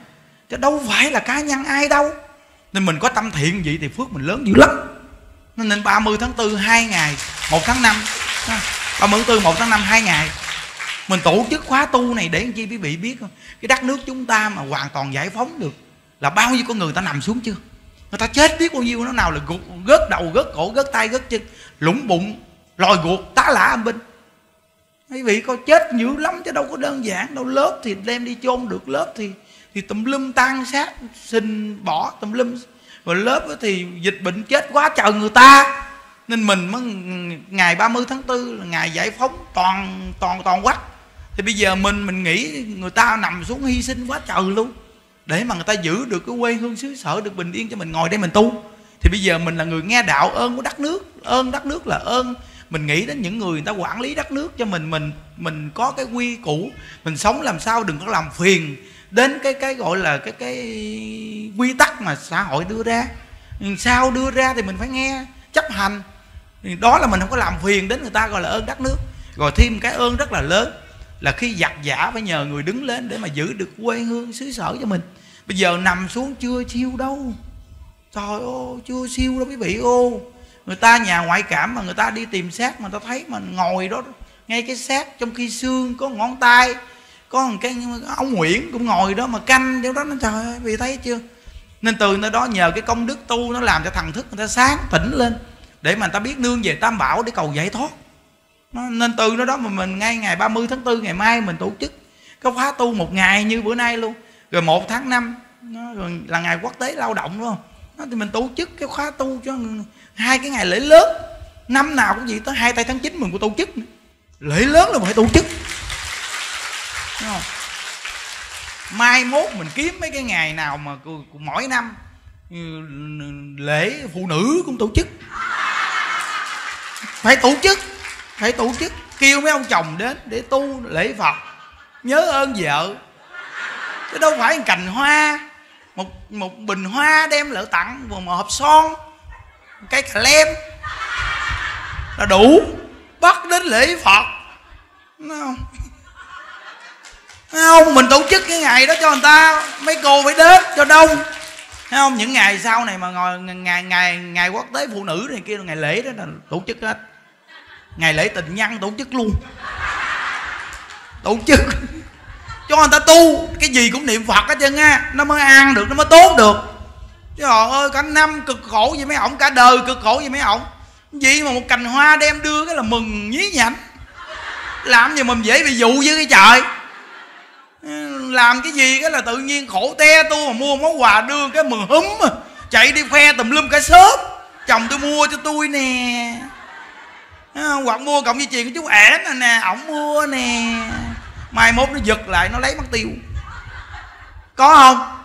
Chứ đâu phải là cá nhân ai đâu. Nên mình có tâm thiện vậy thì phước mình lớn dữ lắm. Nên 30 tháng 4 2 ngày, 1 tháng 5 30 tháng 4 1 tháng 5 2 ngày mình tổ chức khóa tu này để chi quý vị biết không? Cái đất nước chúng ta mà hoàn toàn giải phóng được là bao nhiêu con người ta nằm xuống chưa? Người ta chết biết bao nhiêu, nó nào là gớt đầu, gớt cổ, gớt tay, gớt chân, lũng bụng, lòi ruột, tá lả âm binh. Quý vị coi chết nhiều lắm chứ đâu có đơn giản đâu. Lớp thì đem đi chôn được, lớp thì tùm lum tan sát, xin bỏ tùm lum. Rồi lớp thì dịch bệnh chết quá trời người ta. Nên mình mới ngày 30 tháng 4 là ngày giải phóng toàn quách. Thì bây giờ mình nghĩ người ta nằm xuống hy sinh quá trời luôn, để mà người ta giữ được cái quê hương xứ sở được bình yên cho mình ngồi đây mình tu. Thì bây giờ mình là người nghe đạo, ơn của đất nước. Ơn đất nước là ơn, mình nghĩ đến những người người ta quản lý đất nước cho mình có cái quy củ, mình sống làm sao đừng có làm phiền đến cái gọi là cái quy tắc mà xã hội đưa ra. Sao đưa ra thì mình phải nghe, chấp hành. Đó là mình không có làm phiền đến người ta, gọi là ơn đất nước. Rồi thêm cái ơn rất là lớn là khi giặc giả phải nhờ người đứng lên để mà giữ được quê hương xứ sở cho mình. Bây giờ nằm xuống chưa siêu đâu, trời ơi, chưa siêu đâu quý vị. Ô, người ta nhà ngoại cảm mà người ta đi tìm xác mà người ta thấy mình ngồi đó ngay cái xác, trong khi xương có ngón tay, có một cái ông Nguyễn cũng ngồi đó mà canh chỗ đó. Nó trời ơi, vì thấy chưa. Nên từ nơi đó nhờ cái công đức tu nó làm cho thần thức người ta sáng tỉnh lên, để mà người ta biết nương về Tam Bảo để cầu giải thoát. Nên từ nơi đó mà mình ngay ngày 30 tháng 4 ngày mai mình tổ chức cái khóa tu một ngày như bữa nay luôn. Rồi 1 tháng 5 rồi là ngày quốc tế lao động đúng không? Thì mình tổ chức cái khóa tu cho 2 cái ngày lễ lớn. Năm nào cũng vậy, tới 2 tháng 9 mình cũng tổ chức. Lễ lớn là mình phải tổ chức. Đúng không? Mai mốt mình kiếm mấy cái ngày nào mà mỗi năm lễ phụ nữ cũng tổ chức. Phải tổ chức, phải tổ chức. Kêu mấy ông chồng đến để tu lễ Phật, nhớ ơn vợ. Chứ đâu phải cành hoa, một bình hoa đem lỡ tặng, một hộp son, một cái cà lem là đủ. Bắt đến lễ Phật. Đúng không? Thấy không? Mình tổ chức cái ngày đó cho người ta, mấy cô phải đến cho đông. Thấy không? Những ngày sau này mà ngồi ngày quốc tế phụ nữ này kia, ngày lễ đó là tổ chức hết. Ngày lễ tình nhân tổ chức luôn. Tổ chức cho người ta tu, cái gì cũng niệm Phật hết trơn á, nó mới ăn được, nó mới tốt được. Chứ trời ơi, cả năm cực khổ gì mấy ổng, cả đời cực khổ gì mấy ổng. Vì mà một cành hoa đem đưa cái là mừng nhí nhảnh. Làm gì mà mình dễ bị dụ với cái trời. Làm cái gì cái là tự nhiên khổ te tôi, mà mua món quà đưa cái mừng húm, chạy đi khoe tùm lum cả xóm. Chồng tôi mua cho tôi nè, hoặc mua cộng dây chuyền của chú ẻn này nè, ổng mua nè. Mai mốt nó giật lại nó lấy mất tiêu. Có không?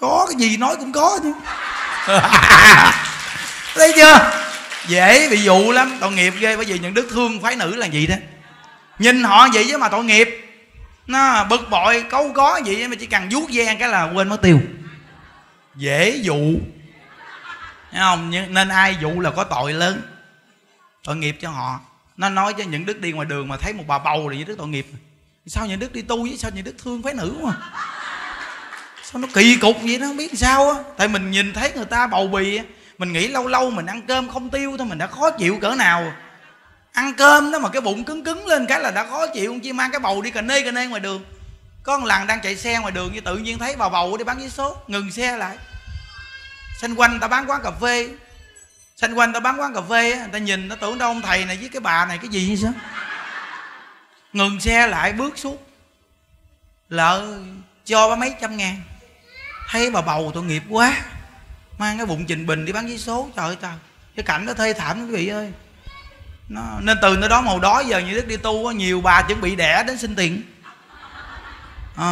Có, cái gì nói cũng có chứ. Thấy chưa? Dễ bị dụ lắm, tội nghiệp ghê. Bởi vì những đức thương phái nữ là gì đó, nhìn họ vậy chứ mà tội nghiệp. Nó bực bội câu có vậy mà chỉ cần vuốt ve cái là quên mất tiêu. Dễ dụ. Thấy không? Nên ai dụ là có tội lớn. Tội nghiệp cho họ. Nó nói cho những đức đi ngoài đường mà thấy một bà bầu là những đức tội nghiệp. Sao những đức đi tu với sao những đức thương phái nữ mà sao nó kỳ cục vậy, nó không biết sao á. Tại mình nhìn thấy người ta bầu bì á, mình nghĩ lâu lâu mình ăn cơm không tiêu thôi mình đã khó chịu cỡ nào. Ăn cơm đó mà cái bụng cứng cứng lên cái là đã khó chịu, chi mang cái bầu đi cà nê ngoài đường. Có một lần đang chạy xe ngoài đường như tự nhiên thấy bà bầu đi bán vé số, ngừng xe lại. Xanh quanh ta bán quán cà phê, xanh quanh ta bán quán cà phê, người ta nhìn nó tưởng đâu ông thầy này với cái bà này cái gì hay sao. Ngừng xe lại bước xuống lỡ cho ba mấy trăm ngàn. Thấy bà bầu tội nghiệp quá, mang cái bụng trình bình đi bán vé số. Trời ơi trời, cái cảnh đó thê thảm quý vị ơi. Nên từ nơi đó màu đó giờ như Đức đi tu á, nhiều bà chuẩn bị đẻ đến xin tiền.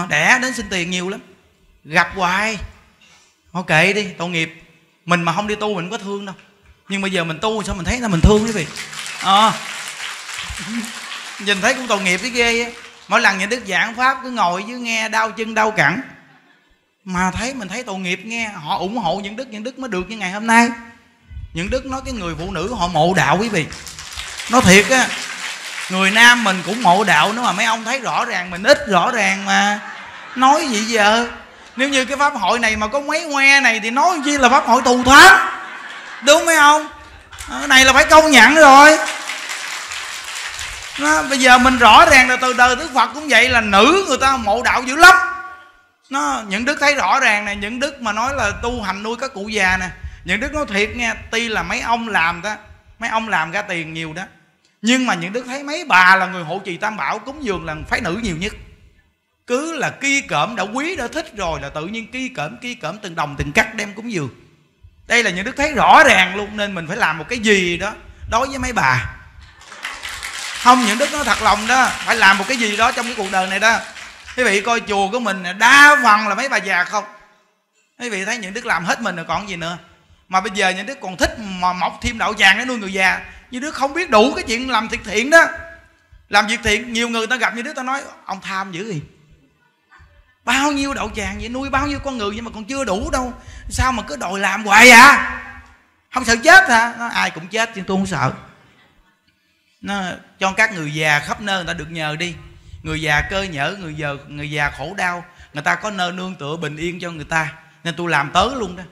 Đẻ đến xin tiền nhiều lắm, gặp hoài. Thôi kệ đi, tội nghiệp. Mình mà không đi tu mình có thương đâu, nhưng bây giờ mình tu sao mình thấy là mình thương quý vị. Nhìn thấy cũng tội nghiệp cái ghê á. Mỗi lần nhà Đức giảng pháp cứ ngồi chứ nghe đau chân đau cẳng, mà thấy mình thấy tội nghiệp. Nghe họ ủng hộ những Đức, những Đức mới được như ngày hôm nay. Những Đức nói cái người phụ nữ họ mộ đạo quý vị. Nói thiệt á, người nam mình cũng mộ đạo nữa mà mấy ông thấy rõ ràng mình ít rõ ràng mà. Nói gì giờ? Nếu như cái pháp hội này mà có mấy ngoe này thì nói chi là pháp hội thù thắng. Đúng mấy ông? Cái này là phải công nhận rồi. Nó, bây giờ mình rõ ràng là từ đời Đức Phật cũng vậy, là nữ người ta mộ đạo dữ lắm. Nó, những đức thấy rõ ràng nè, những đức mà nói là tu hành nuôi các cụ già nè. Những đức nói thiệt nha, tuy là mấy ông làm đó, mấy ông làm ra tiền nhiều đó, nhưng mà những đức thấy mấy bà là người hộ trì Tam Bảo, cúng dường là phái nữ nhiều nhất. Cứ là ki cỡm, đã quý đã thích rồi là tự nhiên ki cỡm từng đồng từng cắt đem cúng dường. Đây là những đức thấy rõ ràng luôn. Nên mình phải làm một cái gì đó đối với mấy bà. Không, những đức nó thật lòng đó, phải làm một cái gì đó trong cái cuộc đời này đó. Quý vị coi chùa của mình đa phần là mấy bà già không. Quý vị thấy những đức làm hết mình rồi còn gì nữa. Mà bây giờ những đức còn thích mà mọc thêm đậu vàng để nuôi người già. Như đức không biết đủ cái chuyện làm thiệt thiện đó. Làm việc thiện, nhiều người ta gặp như đức ta nói ông tham dữ gì. Bao nhiêu đậu vàng vậy, nuôi bao nhiêu con người nhưng mà còn chưa đủ đâu. Sao mà cứ đòi làm hoài à? Không sợ chết hả? Nó, ai cũng chết nhưng tôi không sợ. Nó cho các người già khắp nơi người ta được nhờ đi. Người già cơ nhở, người già khổ đau, người ta có nơi nương tựa bình yên cho người ta. Nên tôi làm tớ luôn đó.